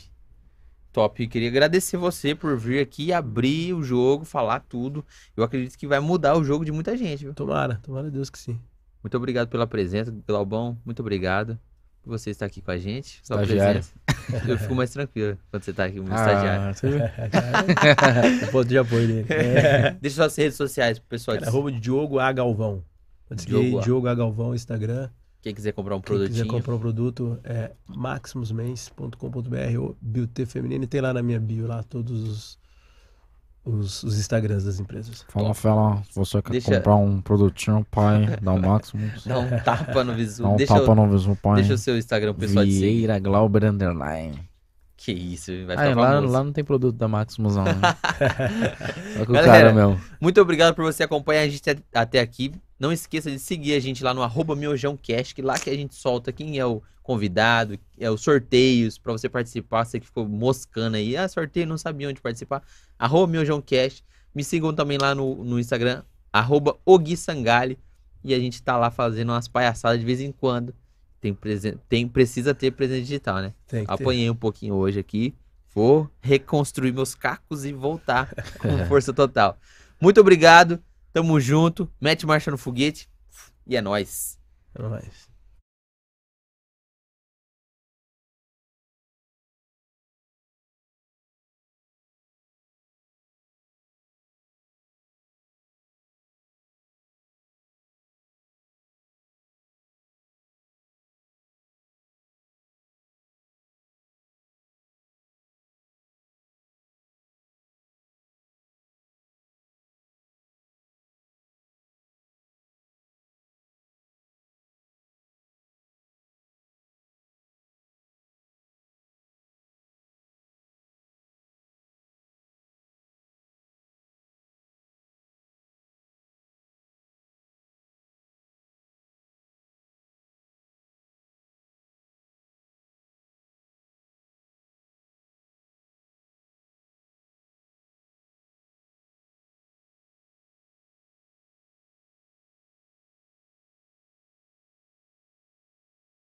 Eu queria agradecer você por vir aqui, abrir o jogo, falar tudo. Eu acredito que vai mudar o jogo de muita gente, viu? Tomara Deus que sim. Muito obrigado pela presença, Glaubão. Muito obrigado por você estar aqui com a gente. Sua presença. Eu fico mais tranquilo quando você está aqui como estagiário. O ponto de apoio dele. Deixa suas redes sociais pro pessoal. Cara, arroba Diogo A. Galvão. Diogo A. Galvão, Instagram. Quem quiser comprar um produtinho. Quem quiser comprar um produto é maximusmens.com.br ou BUT Feminino. Tem lá na minha bio lá todos os Instagrams das empresas. Fala, se você quer comprar um produtinho, pai, dá um Maximus. Dá um tapa no visu. Pai. Deixa o seu Instagram pessoal de seguir. Vieira Glauber _. Que isso, vai ficar famoso. Lá não tem produto da Maximus, não. Galera, muito obrigado por você acompanhar a gente até aqui. Não esqueça de seguir a gente lá no @miojãocast, que lá que a gente solta quem é o convidado, é os sorteios para você participar, você que ficou moscando aí. Ah, sorteio, não sabia onde participar. @miojãocast. Me sigam também lá no Instagram, @oguisangali. E a gente tá lá fazendo umas palhaçadas de vez em quando. Precisa ter presença digital, né? Apanhei um pouquinho hoje aqui. Vou reconstruir meus cacos e voltar com força total. Muito obrigado. Tamo junto, mete marcha no foguete e é nóis.